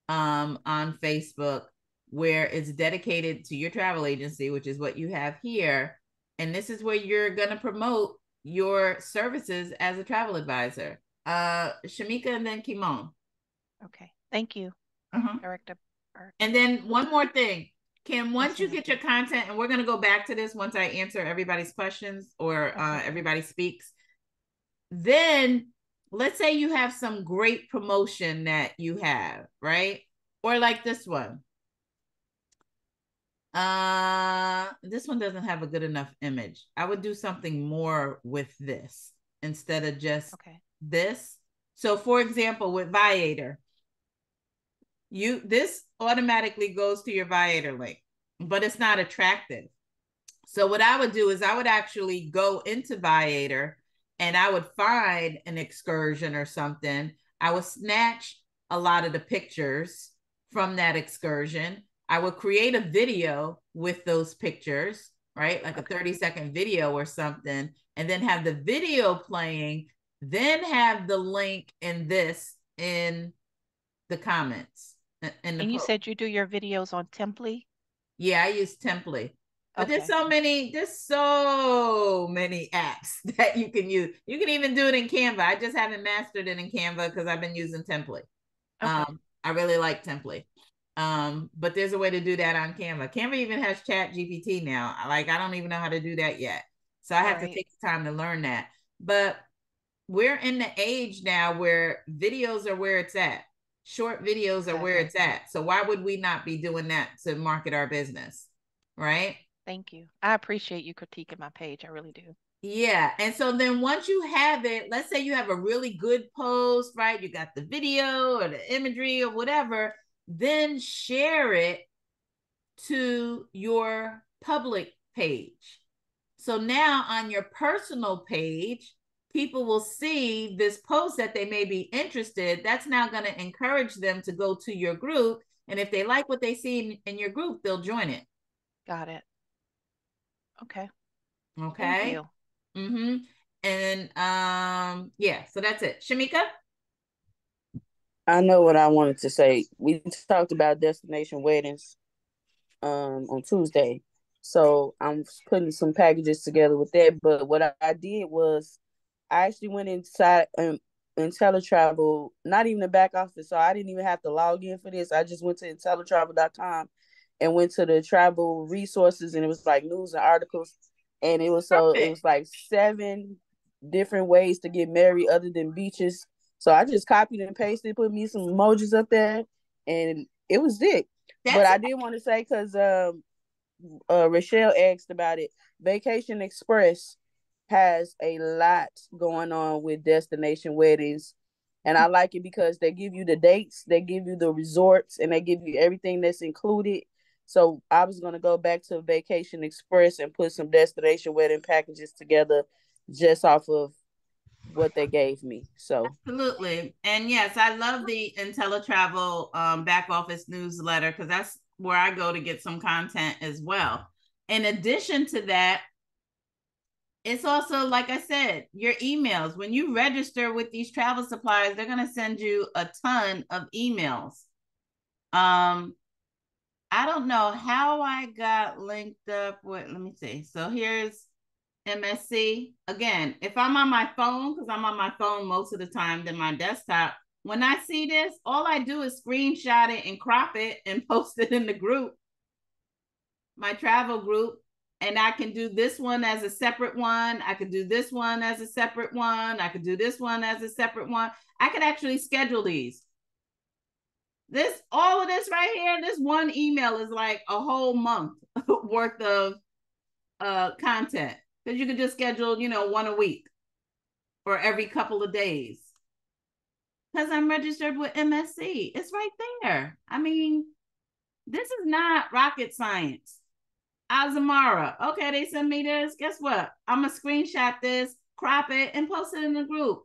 um, on Facebook where it's dedicated to your travel agency, which is what you have here. And this is where you're going to promote your services as a travel advisor. Uh, Shamika and then Kimon. Okay. Thank you. Uh-huh. Director. And then one more thing, Kim, once you get your content, and we're going to go back to this once I answer everybody's questions or uh, everybody speaks, then let's say you have some great promotion that you have, right? Or like this one. Uh, this one doesn't have a good enough image. I would do something more with this instead of just okay. this. So for example, with Viator, you, this automatically goes to your Viator link, but it's not attractive. So what I would do is I would actually go into Viator and I would find an excursion or something. I would snatch a lot of the pictures from that excursion. I would create a video with those pictures, right? Like okay. a thirty second video or something, and then have the video playing, then have the link in this in the comments. In the and you post. Said you do your videos on Temply? Yeah, I use Temply. But okay. there's so many, there's so many apps that you can use. You can even do it in Canva. I just haven't mastered it in Canva because I've been using Temply. Okay. Um, I really like Temply. Um, but there's a way to do that on Canva. Canva even has Chat G P T now. Like, I don't even know how to do that yet. So I have All right. to take the time to learn that. But we're in the age now where videos are where it's at. Short videos are okay. where it's at. So why would we not be doing that to market our business? Right? Thank you. I appreciate you critiquing my page. I really do. Yeah. And so then once you have it, let's say you have a really good post, right? You got the video or the imagery or whatever. Then share it to your public page. So now on your personal page, people will see this post that they may be interested. That's now going to encourage them to go to your group. And if they like what they see in, in your group, they'll join it. Got it. Okay. Okay. Mm-hmm. And um, yeah, so that's it. Shamika? I know what I wanted to say. We talked about destination weddings um, on Tuesday. So I'm putting some packages together with that. But what I, I did was I actually went inside um, InteleTravel, not even the back office. So I didn't even have to log in for this. I just went to InteleTravel dot com and went to the travel resources, and it was like news and articles. And it was so it was like seven different ways to get married other than beaches. So I just copied and pasted, put me some emojis up there, and it was it. That's but I did want to say, because um, uh, Rochelle asked about it, Vacation Express has a lot going on with destination weddings. And I like it because they give you the dates, they give you the resorts, and they give you everything that's included. So I was going to go back to Vacation Express and put some destination wedding packages together just off of what they gave me. So absolutely. And yes, I love the InteleTravel um, back office newsletter, because that's where I go to get some content as well. In addition to that, it's also, like I said, your emails. When you register with these travel suppliers, they're going to send you a ton of emails. Um, I don't know how I got linked up with, let me see. So here's M S C. Again, if I'm on my phone, because I'm on my phone most of the time than my desktop, when I see this, all I do is screenshot it and crop it and post it in the group, my travel group. And I can do this one as a separate one. I can do this one as a separate one. I can do this one as a separate one. I can actually schedule these. This, all of this right here, this one email is like a whole month worth of uh, content. Because you could just schedule, you know, one a week for every couple of days. Because I'm registered with M S C. It's right there. I mean, this is not rocket science. Azamara, okay, they send me this. Guess what? I'm going to screenshot this, crop it, and post it in the group.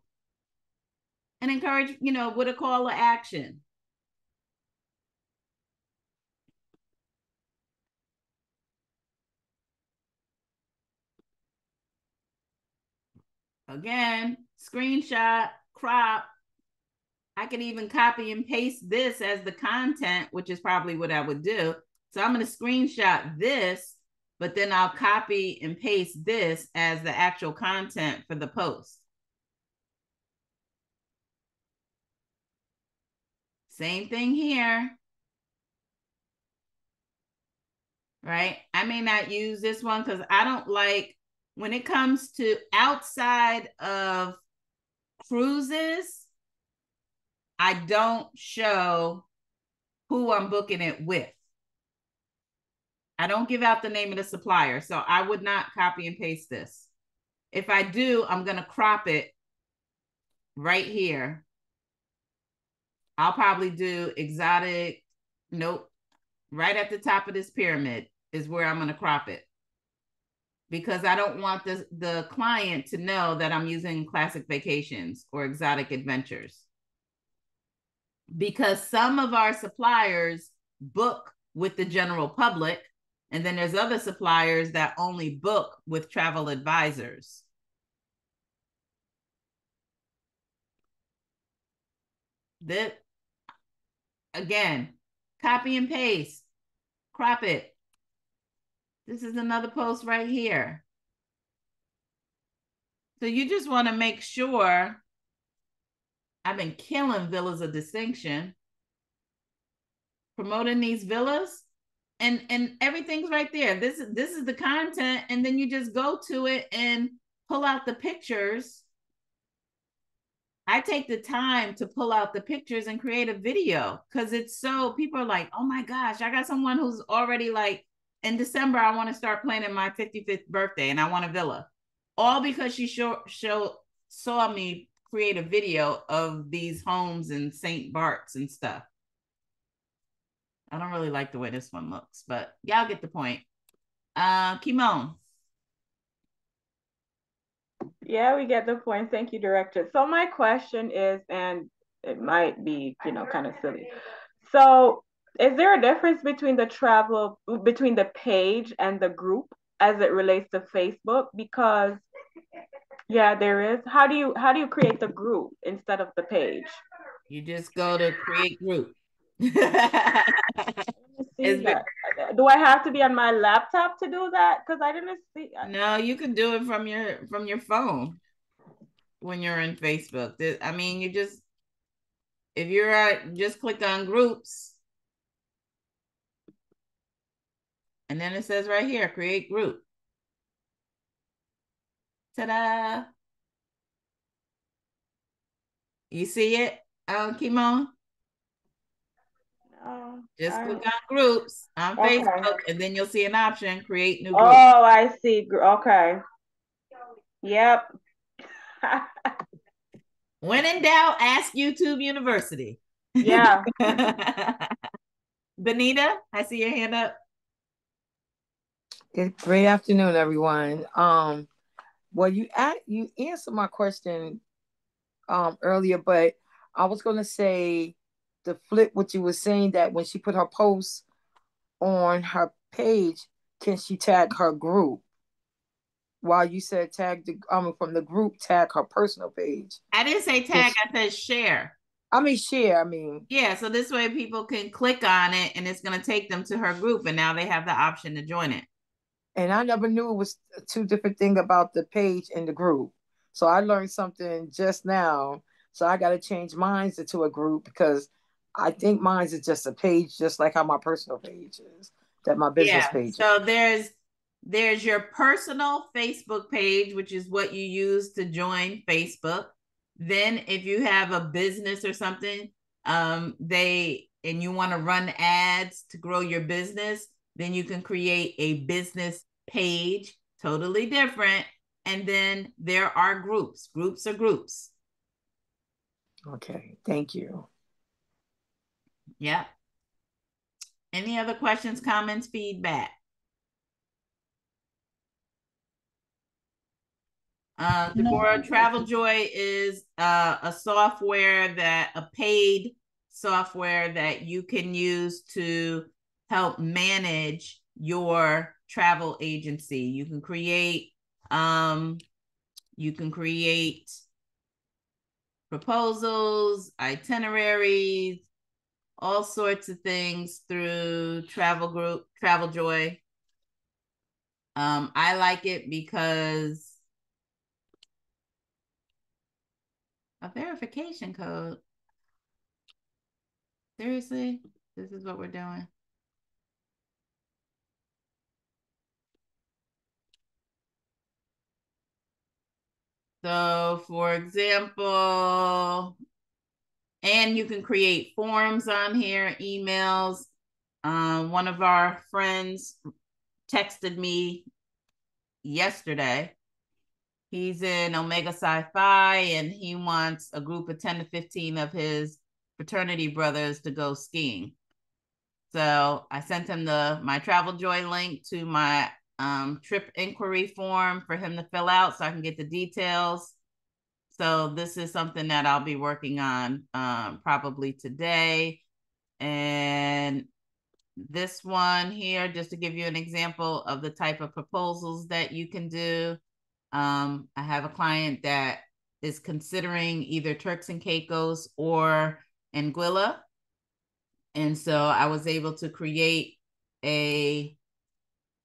And encourage, you know, with a call to action. Again, screenshot, crop. I could even copy and paste this as the content, which is probably what I would do. So I'm going to screenshot this, but then I'll copy and paste this as the actual content for the post. Same thing here. Right? I may not use this one because I don't like, when it comes to outside of cruises, I don't show who I'm booking it with. I don't give out the name of the supplier, so I would not copy and paste this. If I do, I'm going to crop it right here. I'll probably do exotic, nope, right at the top of this pyramid is where I'm going to crop it. Because I don't want the, the client to know that I'm using Classic Vacations or Exotic Adventures. Because some of our suppliers book with the general public, and then there's other suppliers that only book with travel advisors. That, again, copy and paste, crop it. This is another post right here. So you just want to make sure. I've been killing villas of distinction, promoting these villas, and and everything's right there. This is this is the content, and then you just go to it and pull out the pictures. I take the time to pull out the pictures and create a video because it's so, people are like, oh my gosh, I got someone who's already like, in December, I want to start planning my fifty-fifth birthday and I want a villa. All because she show, show, saw me create a video of these homes in Saint Bart's and stuff. I don't really like the way this one looks, but y'all get the point. Uh, Kimon. Yeah, we get the point. Thank you, Director. So my question is, and it might be, you know, kind of silly. So is there a difference between the travel, between the page and the group as it relates to Facebook? Because, yeah, there is. How do you, how do you create the group instead of the page? You just go to create group. Do I have to be on my laptop to do that? Because I didn't see. No, you can do it from your, from your phone when you're in Facebook. I mean, you just, if you're at, just click on groups. And then it says right here, create group. Ta-da. You see it, um, Kimon? No. Just click on groups on okay. Facebook, and then you'll see an option, create new group. Oh, I see. Okay. Yep. When in doubt, ask YouTube University. Yeah. Benita, I see your hand up. Great afternoon, everyone. Um, well, you at, you answered my question um, earlier, but I was going to say to flip what you were saying, that when she put her post on her page, can she tag her group? While you said tag the, um, from the group, tag her personal page. I didn't say tag, she, I said share. I mean, share, I mean. Yeah, so this way people can click on it and it's going to take them to her group, and now they have the option to join it. And I never knew it was two different things about the page and the group. So I learned something just now. So I got to change mine to a group, because I think mine is just a page, just like how my personal page is, that my business yeah. page is. So there's, there's your personal Facebook page, which is what you use to join Facebook. Then if you have a business or something, um, they and you want to run ads to grow your business, then you can create a business page, totally different. And then there are groups. Groups are groups. Okay, thank you. Yep. Any other questions, comments, feedback? Uh, Deborah, no. Travel Joy is uh, a software that, a paid software that you can use to help manage your travel agency. You can create, um, you can create proposals, itineraries, all sorts of things through Travel Group, Travel Joy. Um, I like it because a verification code. Seriously, this is what we're doing. So for example, and you can create forms on here, emails. Um, one of our friends texted me yesterday. He's in Omega Sci-Fi and he wants a group of ten to fifteen of his fraternity brothers to go skiing. So I sent him the my Travel Joy link to my um, trip inquiry form for him to fill out so I can get the details. So this is something that I'll be working on um, probably today. And this one here, just to give you an example of the type of proposals that you can do. Um, I have a client that is considering either Turks and Caicos or Anguilla. And so I was able to create a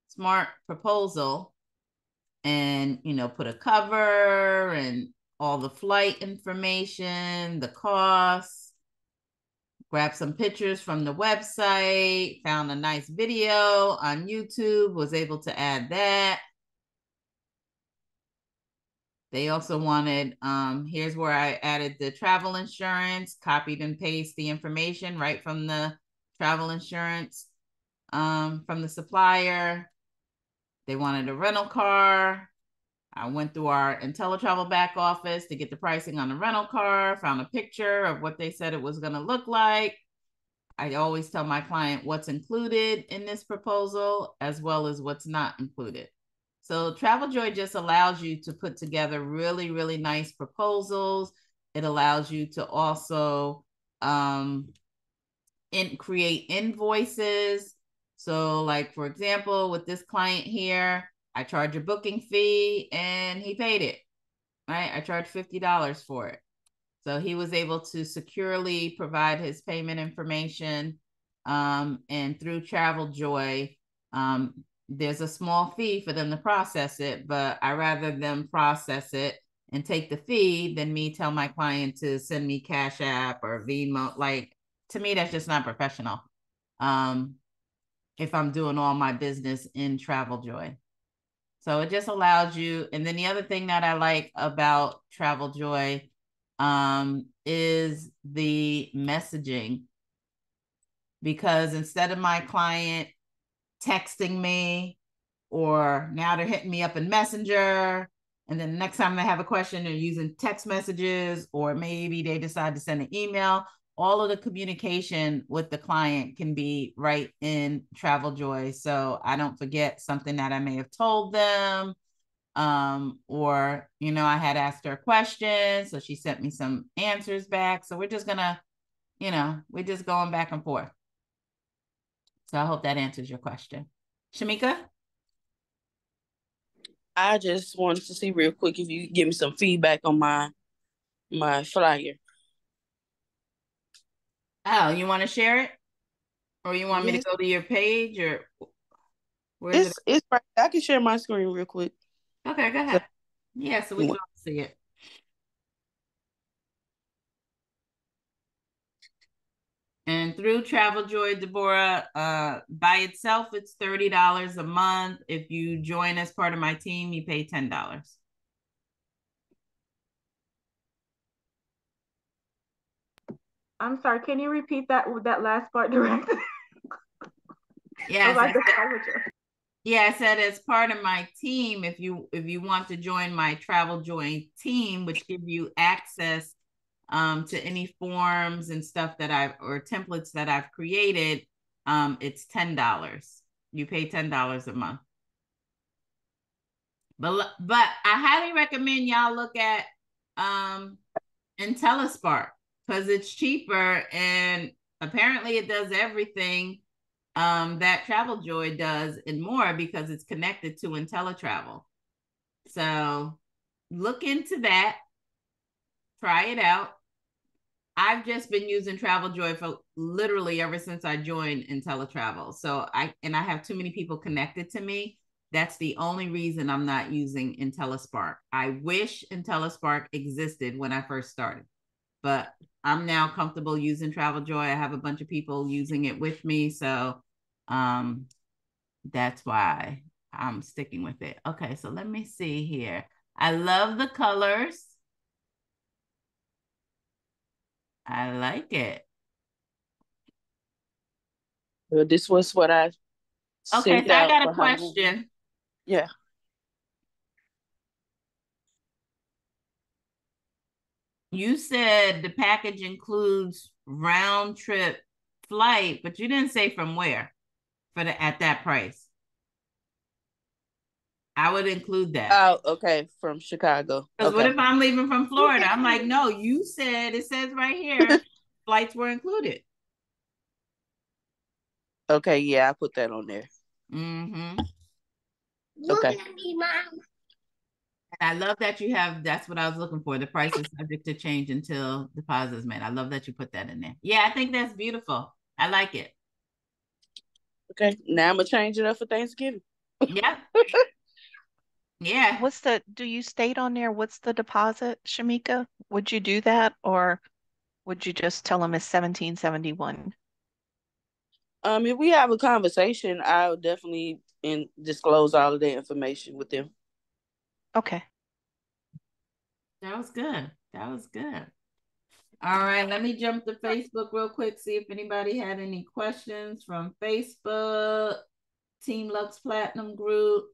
smart proposal and, you know, put a cover and all the flight information, the costs, grabbed some pictures from the website, found a nice video on YouTube, was able to add that. They also wanted, um, here's where I added the travel insurance, copied and pasted the information right from the travel insurance um, from the supplier. They wanted a rental car. I went through our InteleTravel back office to get the pricing on the rental car, found a picture of what they said it was going to look like. I always tell my client what's included in this proposal as well as what's not included. So Travel Joy just allows you to put together really, really nice proposals. It allows you to also um, in, create invoices. So like, for example, with this client here, I charge a booking fee and he paid it, right? I charged fifty dollars for it. So he was able to securely provide his payment information um, and through Travel Joy, um, there's a small fee for them to process it, but I rather them process it and take the fee than me tell my client to send me Cash App or Venmo. Like, to me, that's just not professional. Um, if I'm doing all my business in Travel Joy. So it just allows you. And then the other thing that I like about Travel Joy um, is the messaging, because instead of my client texting me, or now they're hitting me up in Messenger, and then the next time they have a question, they're using text messages, or maybe they decide to send an email. All of the communication with the client can be right in Travel Joy. So I don't forget something that I may have told them, um, or, you know, I had asked her a question, so she sent me some answers back. So we're just gonna, you know, we're just going back and forth. So I hope that answers your question. Shamika? I just wanted to see real quick if you could give me some feedback on my, my flyer. Oh, you want to share it? Or you want yes. me to go to your page? Or where is it's, it? It's right. I can share my screen real quick. Okay, go ahead. So, yeah, so we can all see it. And through Travel Joy, Deborah, uh, by itself, it's thirty dollars a month. If you join as part of my team, you pay ten dollars. I'm sorry, can you repeat that that last part directly? Yes. About the culture. Yeah, I said as part of my team, if you if you want to join my Travel Joy team, which give you access um, to any forms and stuff that I've or templates that I've created, um, it's ten dollars. You pay ten dollars a month. But but I highly recommend y'all look at um, IntelliSpark because it's cheaper and apparently it does everything Um, that Travel Joy does and more because it's connected to InteleTravel. So look into that. Try it out. I've just been using Travel Joy for literally ever since I joined InteleTravel. So I and I have too many people connected to me. That's the only reason I'm not using IntelliSpark. I wish IntelliSpark existed when I first started, but I'm now comfortable using Travel Joy. I have a bunch of people using it with me, so. Um, that's why I'm sticking with it. Okay, so let me see here. I love the colors. I like it. Well, this was what I. Okay, so I got a question. Me. Yeah. You said the package includes round trip flight, but you didn't say from where. For the, at that price, I would include that. Oh, okay, from Chicago. Because okay. What if I'm leaving from Florida? I'm like, no, you said it says right here, flights were included. Okay, yeah, I put that on there. Mm-hmm. Okay. Look at me, Mom. I love that you have. That's what I was looking for. The price is subject to change until deposit is made. I love that you put that in there. Yeah, I think that's beautiful. I like it. Okay, now I'm gonna change it up for Thanksgiving. Yeah. Yeah. What's the, do you state on there, what's the deposit, Shamika? Would you do that or would you just tell them it's seventeen seventy-one? Um, if we have a conversation, I'll definitely in, disclose all of that information with them. Okay. That was good. That was good. All right, let me jump to Facebook real quick, see if anybody had any questions from Facebook, Team Lux Platinum Group.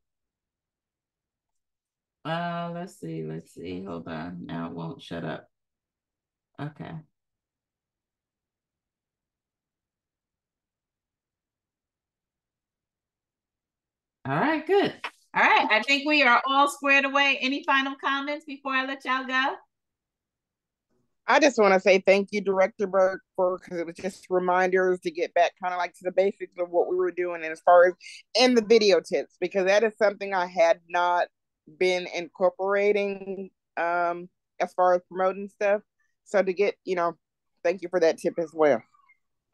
Uh, let's see, let's see. Hold on. Now it won't shut up. Okay. All right, good. All right, I think we are all squared away. Any final comments before I let y'all go? I just want to say thank you, Director Burke, for because it was just reminders to get back kind of like to the basics of what we were doing, and as far as in the video tips, because that is something I had not been incorporating um, as far as promoting stuff. So to get, you know, thank you for that tip as well.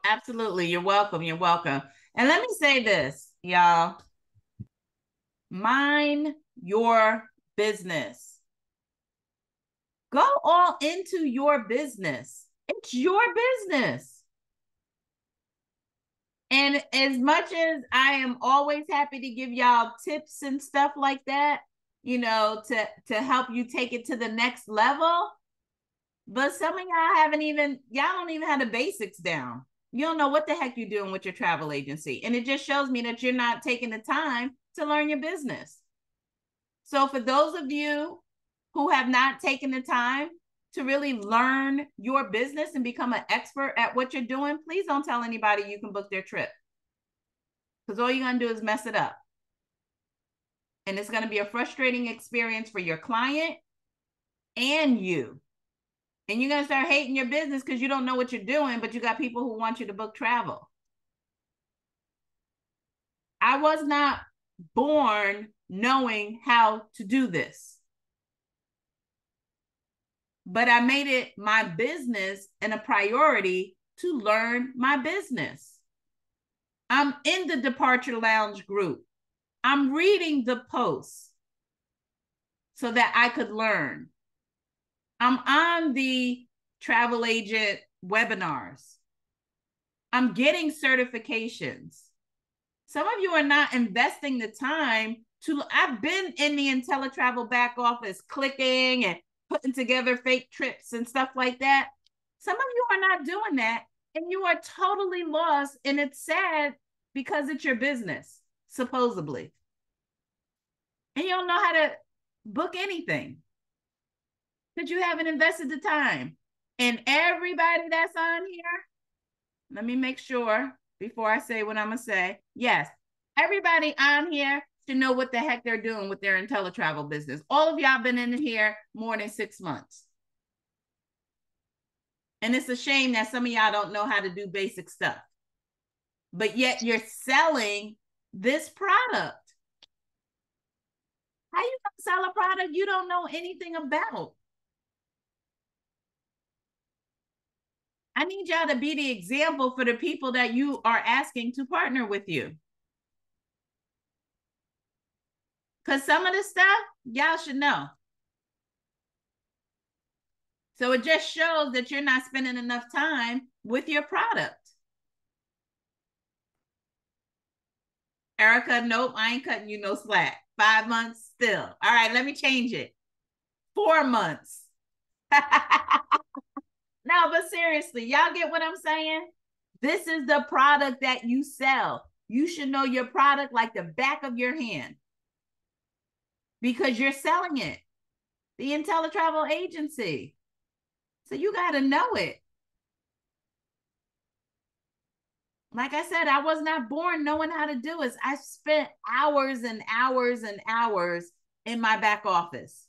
Absolutely. You're welcome. You're welcome. And let me say this, y'all. Mind your business. Go all into your business. It's your business. And as much as I am always happy to give y'all tips and stuff like that, you know, to, to help you take it to the next level, but some of y'all haven't even, y'all don't even have the basics down. You don't know what the heck you're doing with your travel agency. And it just shows me that you're not taking the time to learn your business. So for those of you who have not taken the time to really learn your business and become an expert at what you're doing, please don't tell anybody you can book their trip. Because all you're going to do is mess it up. And it's going to be a frustrating experience for your client and you. And you're going to start hating your business because you don't know what you're doing, but you got people who want you to book travel. I was not born knowing how to do this. But I made it my business and a priority to learn my business. I'm in the Departure Lounge group. I'm reading the posts so that I could learn. I'm on the travel agent webinars. I'm getting certifications. Some of you are not investing the time to, I've been in the IntelliTravel back office clicking and putting together fake trips and stuff like that. Some of you are not doing that and you are totally lost, and it's sad because it's your business, supposedly. And you don't know how to book anything because you haven't invested the time. And everybody that's on here, let me make sure before I say what I'm going to say. Yes, everybody on here should know what the heck they're doing with their InteleTravel business. All of y'all been in here more than six months. And it's a shame that some of y'all don't know how to do basic stuff. But yet you're selling this product. How you gonna sell a product you don't know anything about? I need y'all to be the example for the people that you are asking to partner with you. Because some of the stuff y'all should know. So it just shows that you're not spending enough time with your product. Erica, nope, I ain't cutting you no slack. Five months still. All right, let me change it. Four months. No, but seriously, y'all get what I'm saying? This is the product that you sell. You should know your product like the back of your hand because you're selling it. The InteleTravel agency. So you got to know it. Like I said, I was not born knowing how to do this. I spent hours and hours and hours in my back office.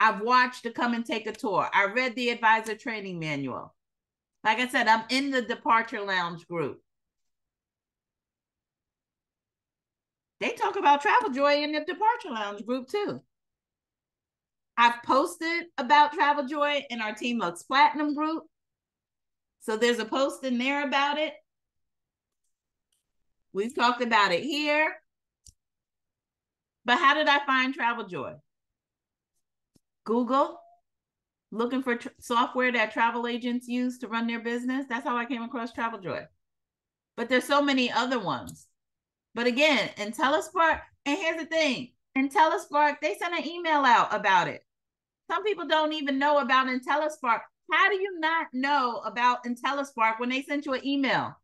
I've watched the Come and Take a Tour. I read the advisor training manual. Like I said, I'm in the Departure Lounge group. They talk about Travel Joy in the Departure Lounge group too. I've posted about Travel Joy in our Team Lux Platinum group. So there's a post in there about it. We've talked about it here. But how did I find Travel Joy? Google, looking for software that travel agents use to run their business. That's how I came across Travel Joy. But there's so many other ones. But again, IntelliSpark, and here's the thing, IntelliSpark, they sent an email out about it. Some people don't even know about IntelliSpark. How do you not know about IntelliSpark when they sent you an email?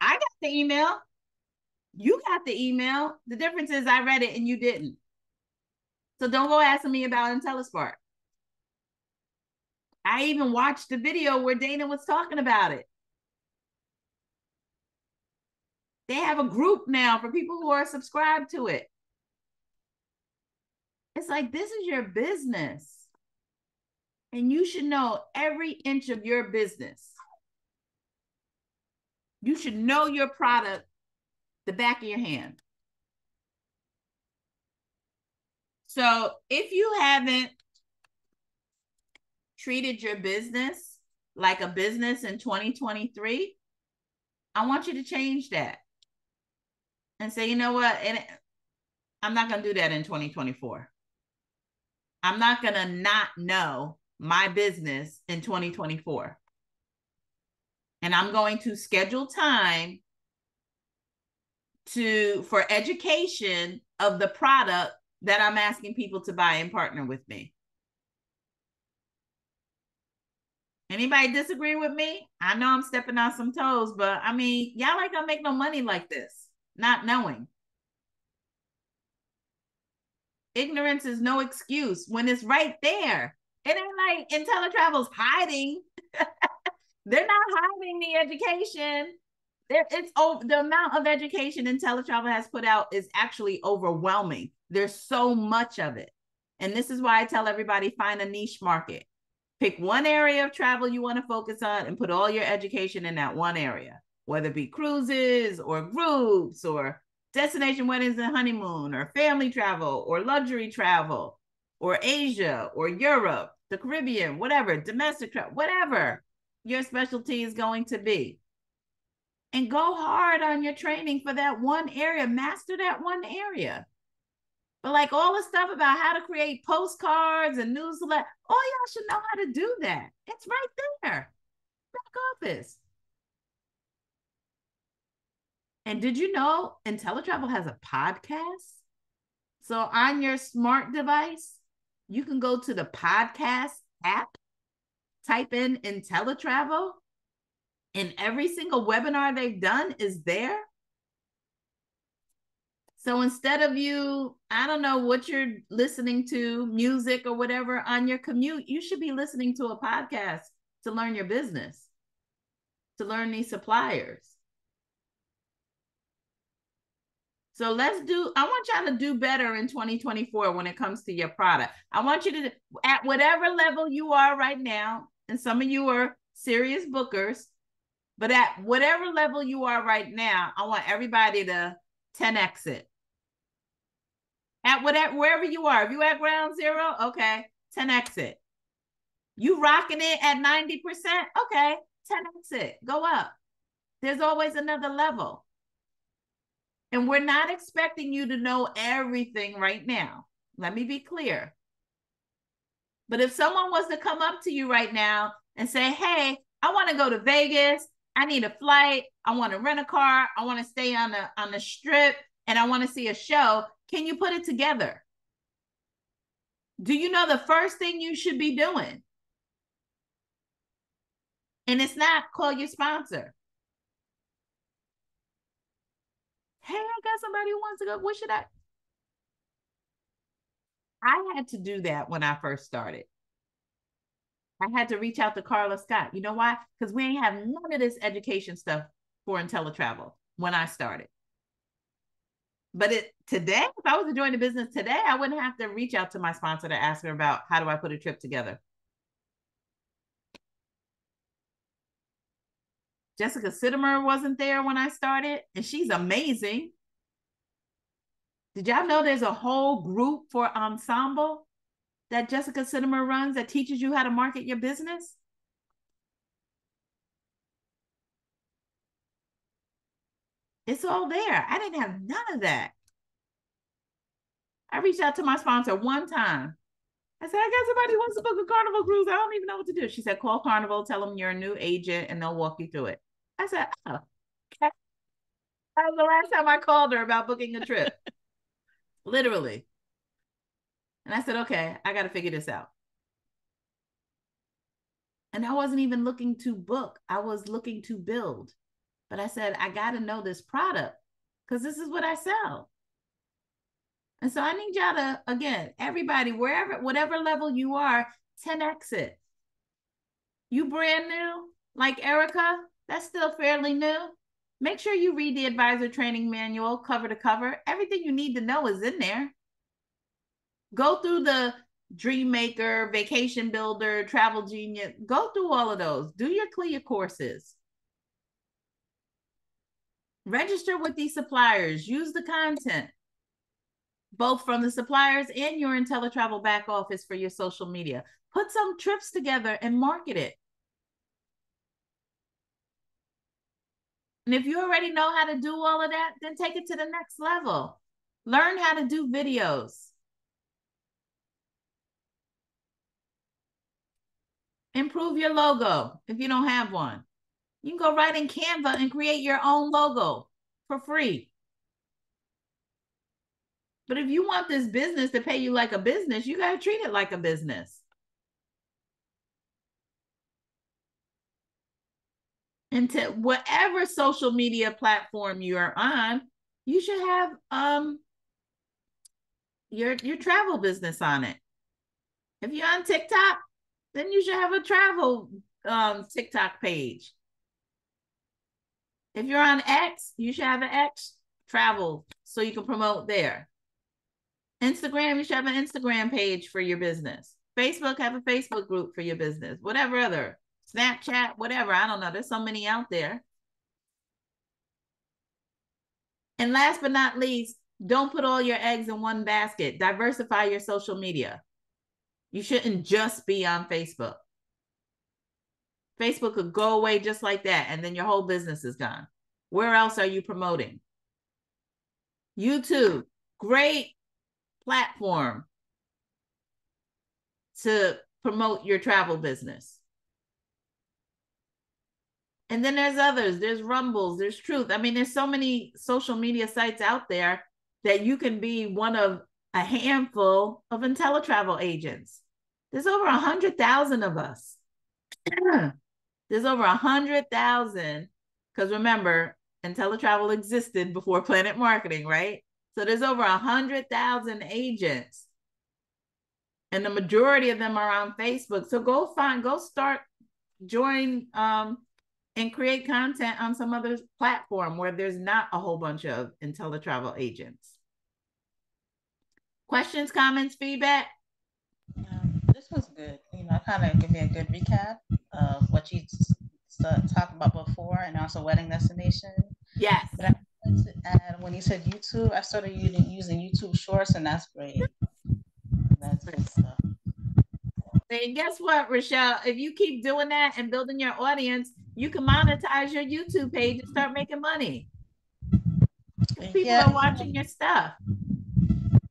I got the email. You got the email. The difference is I read it and you didn't. So don't go asking me about IntelliSpark. I even watched the video where Dana was talking about it. They have a group now for people who are subscribed to it. It's like, this is your business. And you should know every inch of your business. You should know your product the back of your hand. So if you haven't treated your business like a business in twenty twenty-three, I want you to change that and say, you know what? It, I'm not going to do that in twenty twenty-four. I'm not going to not know my business in twenty twenty-four. And I'm going to schedule time to for education of the product that I'm asking people to buy and partner with me. Anybody disagree with me? I know I'm stepping on some toes, but I mean, y'all ain't gonna make no money like this, not knowing. Ignorance is no excuse when it's right there. It ain't like InteleTravel's hiding. They're not hiding the education. There, it's over, the amount of education InteleTravel has put out is actually overwhelming. There's so much of it. And this is why I tell everybody, find a niche market. Pick one area of travel you want to focus on and put all your education in that one area, whether it be cruises or groups or destination weddings and honeymoon or family travel or luxury travel or Asia or Europe, the Caribbean, whatever, domestic travel, whatever your specialty is going to be. And go hard on your training for that one area. Master that one area. But like all the stuff about how to create postcards and newsletters, all y'all should know how to do that. It's right there. Back office. And did you know InteleTravel has a podcast? So on your smart device, you can go to the podcast app type in InteleTravel, and every single webinar they've done is there. So instead of you, I don't know what you're listening to, music or whatever on your commute, you should be listening to a podcast to learn your business, to learn these suppliers. So let's do, I want y'all to do better in twenty twenty-four when it comes to your product. I want you to, at whatever level you are right now, and some of you are serious bookers, but at whatever level you are right now, I want everybody to ten X it. At whatever, wherever you are, if you at ground zero, okay, ten X it. You rocking it at ninety percent, okay, ten X it, go up. There's always another level. And we're not expecting you to know everything right now. Let me be clear. But if someone was to come up to you right now and say, hey, I wanna go to Vegas, I need a flight, I wanna rent a car, I wanna stay on the, on the strip, and I wanna see a show, can you put it together? Do you know the first thing you should be doing? And it's not call your sponsor. Hey, I got somebody who wants to go, what should I? I had to do that when I first started. I had to reach out to Carla Scott. You know why? Because we ain't have none of this education stuff for InteleTravel when I started. But it today, if I was to join the business today, I wouldn't have to reach out to my sponsor to ask her about how do I put a trip together. Jessica Sittimer wasn't there when I started, and she's amazing. Did y'all know there's a whole group for Ensemble that Jessica Sittimer runs that teaches you how to market your business? It's all there. I didn't have none of that. I reached out to my sponsor one time. I said, I got somebody who wants to book a Carnival cruise. I don't even know what to do. She said, call Carnival, tell them you're a new agent, and they'll walk you through it. I said, oh, okay. That was the last time I called her about booking a trip. Literally. And I said, okay, I got to figure this out. And I wasn't even looking to book. I was looking to build. But I said, I got to know this product because this is what I sell. And so I need y'all to, again, everybody, wherever, whatever level you are, ten X it. You brand new, like Erica, that's still fairly new. Make sure you read the advisor training manual cover to cover. Everything you need to know is in there. Go through the Dream Maker, Vacation Builder, Travel Genius. Go through all of those. Do your C L I A courses. Register with these suppliers. Use the content, both from the suppliers and your InteleTravel back office for your social media. Put some trips together and market it. And if you already know how to do all of that, then take it to the next level. Learn how to do videos. Improve your logo if you don't have one. You can go right in Canva and create your own logo for free. But if you want this business to pay you like a business, you got to treat it like a business. And to whatever social media platform you are on, you should have um, your, your travel business on it. If you're on TikTok, then you should have a travel um, TikTok page. If you're on X, you should have an X travel so you can promote there. Instagram, you should have an Instagram page for your business. Facebook, have a Facebook group for your business. Whatever other, Snapchat, whatever. I don't know. There's so many out there. And last but not least, don't put all your eggs in one basket. Diversify your social media. You shouldn't just be on Facebook. Facebook could go away just like that, and then your whole business is gone. Where else are you promoting? YouTube, great platform to promote your travel business. And then there's others, there's Rumbles, there's Truth. I mean, there's so many social media sites out there that you can be one of a handful of InteleTravel agents. There's over a hundred thousand of us. There's over one hundred thousand, because remember, InteleTravel existed before PlanNet Marketing, right? So there's over one hundred thousand agents. And the majority of them are on Facebook. So go find, go start, join, um, and create content on some other platform where there's not a whole bunch of InteleTravel agents. Questions, comments, feedback? Um, this was good. You know, kind of give me a good recap of what you talked about before, and also wedding destination. Yes. But I wanted to add, when you said YouTube, I started using YouTube Shorts, and that's great. That's good stuff. And guess what, Rochelle? If you keep doing that and building your audience, you can monetize your YouTube page and start making money. People yeah, are watching your stuff.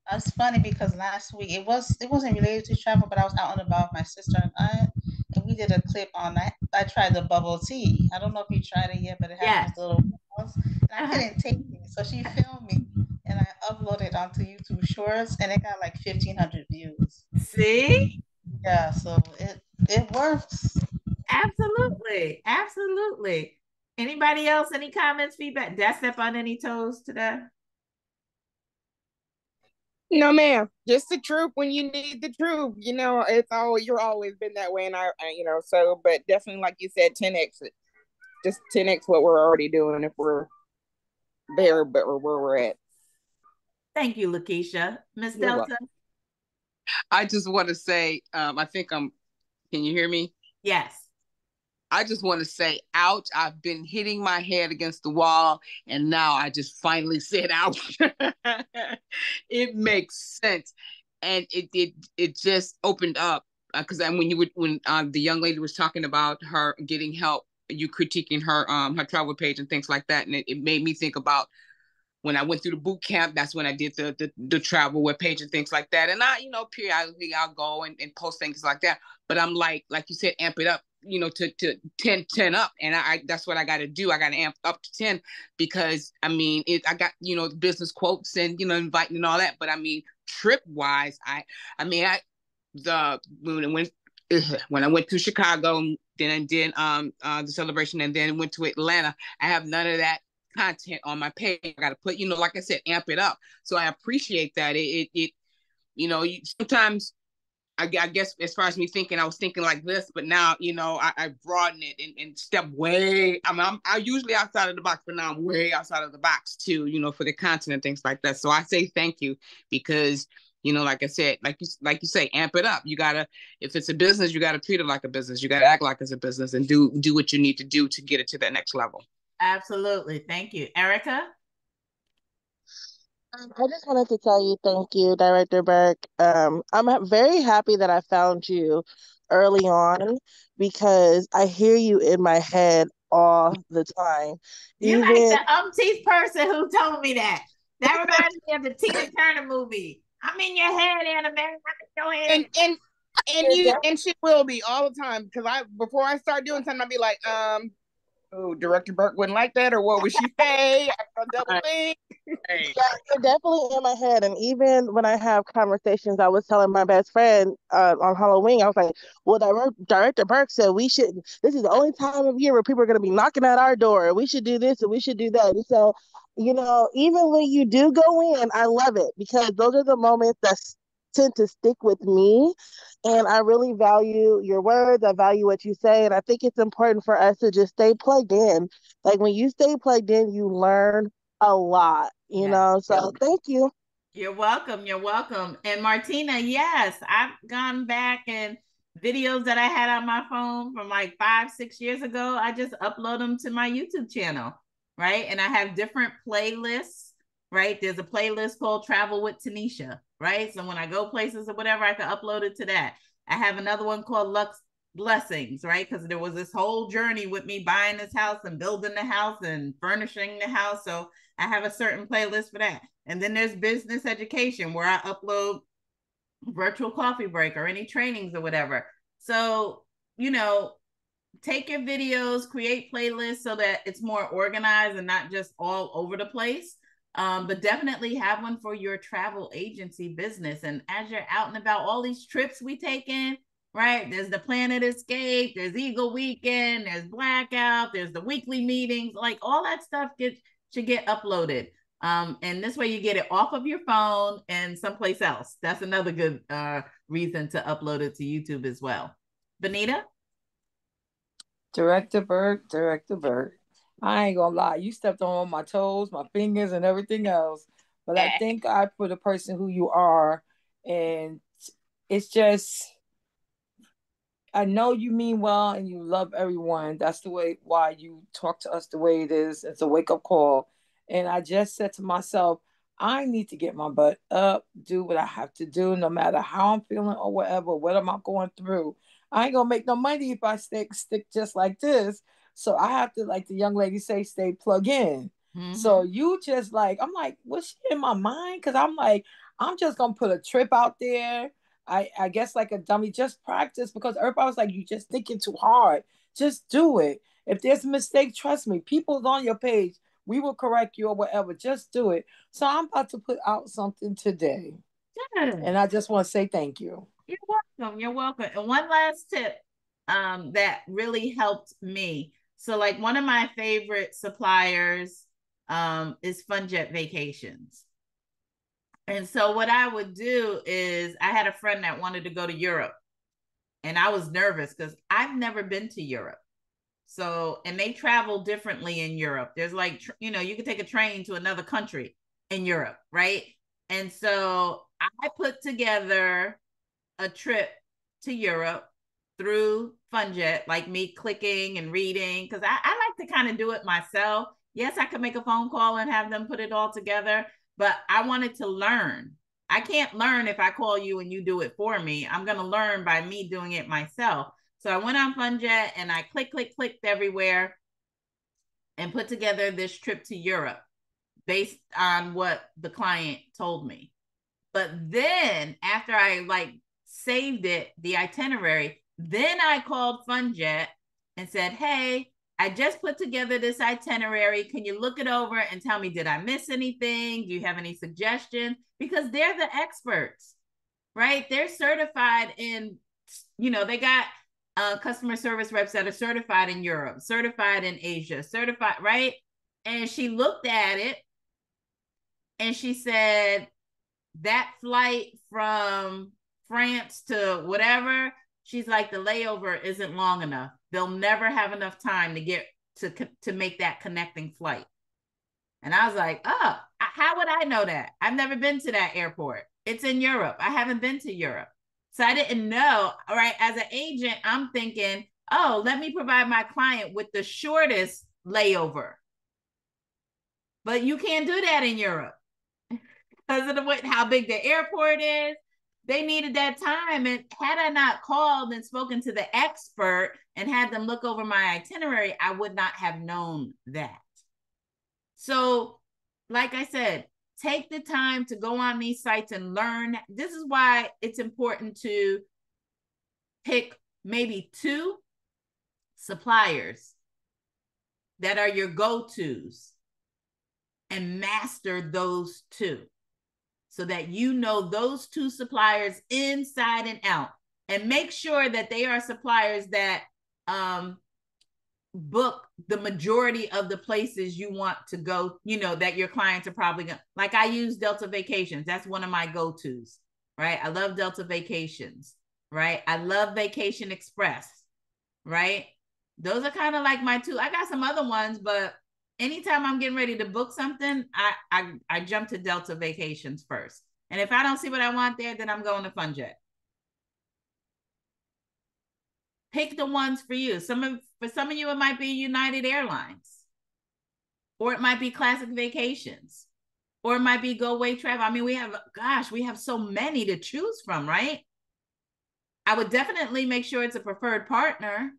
That's funny, because last week it was it wasn't related to travel, but I was out and about with my sister and aunt, and we did a clip on that. I tried the bubble tea. I don't know if you tried it yet, but it had yeah. these little balls, and I couldn't take it, so she filmed me. And I uploaded onto YouTube Shorts, and it got like fifteen hundred views. See? Yeah, so it it works. Absolutely, absolutely. Anybody else? Any comments, feedback? Did I step on any toes today? No, ma'am. Just the truth when you need the truth. You know, it's all you're always been that way, and I, I you know, so. But definitely, like you said, ten X it. Just ten X what we're already doing if we're there, but we're where we're at. Thank you, Lakeisha. Miss Delta? I just want to say, um, I think I'm, can you hear me? Yes. I just want to say, ouch, I've been hitting my head against the wall, and now I just finally said, ouch. It makes sense. And it it, it just opened up, because uh, when you would, when uh, the young lady was talking about her getting help, you critiquing her, um, her travel page and things like that, and it, it made me think about when I went through the boot camp, that's when I did the, the the travel web page and things like that. And I, you know, periodically I'll go and, and post things like that. But I'm like, like you said, amp it up, you know, to to ten, ten up. And I, I that's what I got to do. I got to amp up to ten, because I mean, it, I got, you know, business quotes and, you know, inviting and all that. But I mean, trip wise, I, I mean, I, the, when I went, when I went to Chicago, then and then um, uh, the celebration, and then went to Atlanta, I have none of that content on my page. I gotta put, you know, like I said, amp it up. So I appreciate that. It, it, it you know, you, sometimes I, I guess as far as me thinking, I was thinking like this, but now, you know, I, I broaden it and, and step way. I mean, I'm I'm usually outside of the box, but now I'm way outside of the box too, you know, for the content and things like that. So I say thank you, because, you know, like I said, like you, like you say, amp it up. You gotta, if it's a business, you gotta treat it like a business. You gotta act like it's a business, and do do what you need to do to get it to that next level. Absolutely. Thank you. Erica? Um, I just wanted to tell you thank you, Director Burke. Um, I'm very happy that I found you early on, because I hear you in my head all the time. You're Even... like the umpteenth person who told me that. That reminds me of the Tina Turner movie. I'm in your head, Anna Mary. I'm in your head. And, and, and, you, and she will be all the time, because I before I start doing something, I'll be like, um... oh, Director Burke wouldn't like that, or what would she say? I'm double think. Hey. Yeah, you're definitely in my head. And even when I have conversations, I was telling my best friend uh, on Halloween, I was like, well, Dire Director Burke said we shouldn't, this is the only time of year where people are going to be knocking at our door. We should do this and we should do that. And so, you know, even when you do go in, I love it, because those are the moments that tend to stick with me. And I really value your words. I value what you say. And I think it's important for us to just stay plugged in. Like when you stay plugged in, you learn a lot, you yes. know? So thank you. You're welcome. You're welcome. And Martina, yes, I've gone back, and videos that I had on my phone from like five, six years ago, I just upload them to my YouTube channel, right? And I have different playlists, right? There's a playlist called Travel with Tanisha, right? So when I go places or whatever, I can upload it to that. I have another one called Lux Blessings, right? Because there was this whole journey with me buying this house and building the house and furnishing the house. So I have a certain playlist for that. And then there's Business Education, where I upload virtual coffee break or any trainings or whatever. So, you know, take your videos, create playlists so that it's more organized and not just all over the place. Um, but definitely have one for your travel agency business. And as you're out and about, all these trips we take in, right? There's the Planet Escape, there's Eagle Weekend, there's Blackout, there's the weekly meetings, like all that stuff gets, should get uploaded. Um, and this way you get it off of your phone and someplace else. That's another good uh, reason to upload it to YouTube as well. Benita? Director Berg, Director Berg. I ain't gonna lie, you stepped on my toes, my fingers, and everything else. But I thank God for the person who you are. And it's just, I know you mean well and you love everyone. That's the way why you talk to us the way it is. It's a wake-up call. And I just said to myself, I need to get my butt up, do what I have to do, no matter how I'm feeling or whatever, what am I going through. I ain't gonna make no money if I stick stick just like this. So I have to, like the young lady say, stay plug in. Mm-hmm. So you just like, I'm like, what's she in my mind? Because I'm like, I'm just gonna put a trip out there. I, I guess like a dummy, just practice, because everybody was like, you just thinking too hard. Just do it. If there's a mistake, trust me, people's on your page. We will correct you or whatever. Just do it. So I'm about to put out something today. Yes. And I just want to say thank you. You're welcome. You're welcome. And one last tip um, that really helped me. So like one of my favorite suppliers um, is Funjet Vacations. And so what I would do is, I had a friend that wanted to go to Europe, and I was nervous because I've never been to Europe. So, and they travel differently in Europe. There's like, you know, you can take a train to another country in Europe, right? And so I put together a trip to Europe through Funjet, like me clicking and reading, because I, I like to kind of do it myself. Yes, I could make a phone call and have them put it all together, but I wanted to learn. I can't learn if I call you and you do it for me. I'm going to learn by me doing it myself. So I went on Funjet and I click, click, clicked everywhere and put together this trip to Europe based on what the client told me. But then after I like saved it, the itinerary, then I called Funjet and said, hey, I just put together this itinerary. Can you look it over and tell me, did I miss anything? Do you have any suggestions? Because they're the experts, right? They're certified in, you know, they got Uh, customer service reps that are certified in Europe, certified in Asia, certified, right? And she looked at it and she said, that flight from France to whatever, she's like, the layover isn't long enough. They'll never have enough time to get to, to make that connecting flight. And I was like, oh, how would I know that? I've never been to that airport. It's in Europe. I haven't been to Europe. So I didn't know, all right, as an agent, I'm thinking, oh, let me provide my client with the shortest layover. But you can't do that in Europe because of the, what, how big the airport is. They needed that time. And had I not called and spoken to the expert and had them look over my itinerary, I would not have known that. So like I said, take the time to go on these sites and learn. This is why it's important to pick maybe two suppliers that are your go-tos and master those two so that you know those two suppliers inside and out. And make sure that they are suppliers that um, book the majority of the places you want to go, you know, that your clients are probably going to, like I use Delta Vacations. That's one of my go-tos, right? I love Delta Vacations, right? I love Vacation Express, right? Those are kind of like my two. I got some other ones, but anytime I'm getting ready to book something, I, I, I jump to Delta Vacations first. And if I don't see what I want there, then I'm going to Funjet. Pick the ones for you. Some of, for some of you, it might be United Airlines, or it might be Classic Vacations, or it might be Go Away Travel. I mean, we have, gosh, we have so many to choose from, right? I would definitely make sure it's a preferred partner,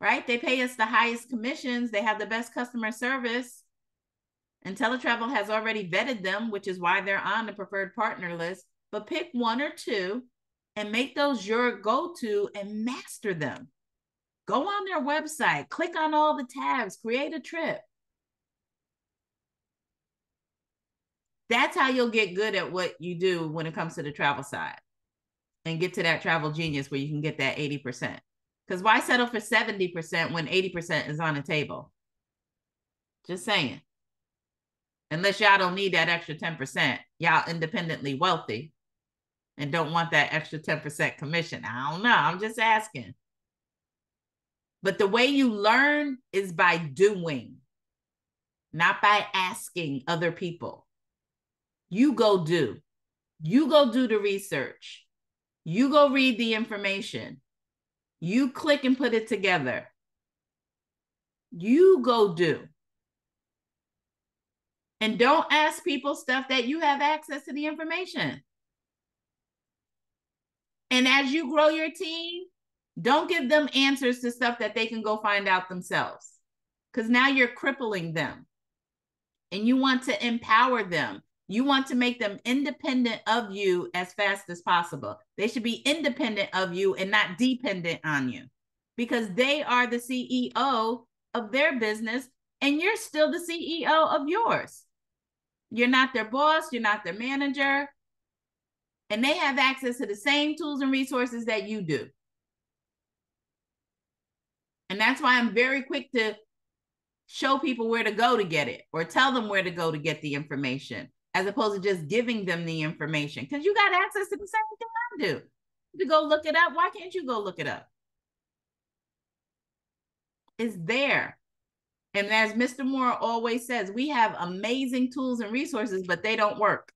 right? They pay us the highest commissions. They have the best customer service. And InteleTravel has already vetted them, which is why they're on the preferred partner list. But pick one or two and make those your go-to and master them. Go on their website, click on all the tabs, create a trip. That's how you'll get good at what you do when it comes to the travel side. and get to that travel genius where you can get that eighty percent. Because why settle for seventy percent when eighty percent is on the table? Just saying. Unless y'all don't need that extra ten percent. Y'all independently wealthy and don't want that extra ten percent commission. I don't know. I'm just asking. But the way you learn is by doing, not by asking other people. You go do. You go do the research. You go read the information. You click and put it together. You go do. And don't ask people stuff that you have access to the information. And as you grow your team, don't give them answers to stuff that they can go find out themselves. Because now you're crippling them. And you want to empower them. You want to make them independent of you as fast as possible. They should be independent of you and not dependent on you, because they are the C E O of their business and you're still the C E O of yours. You're not their boss. You're not their manager. And they have access to the same tools and resources that you do. And that's why I'm very quick to show people where to go to get it, or tell them where to go to get the information, as opposed to just giving them the information. Because you got access to the same thing I do. You go look it up. Why can't you go look it up? It's there. And as Mister Moore always says, we have amazing tools and resources, but they don't work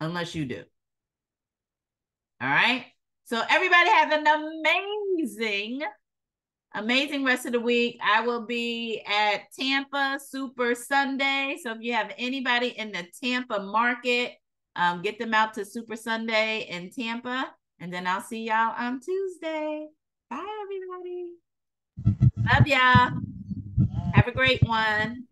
unless you do. All right? So everybody have an amazing, amazing rest of the week. I will be at Tampa Super Sunday. So if you have anybody in the Tampa market, um, get them out to Super Sunday in Tampa. And then I'll see y'all on Tuesday. Bye, everybody. Love y'all. Have a great one.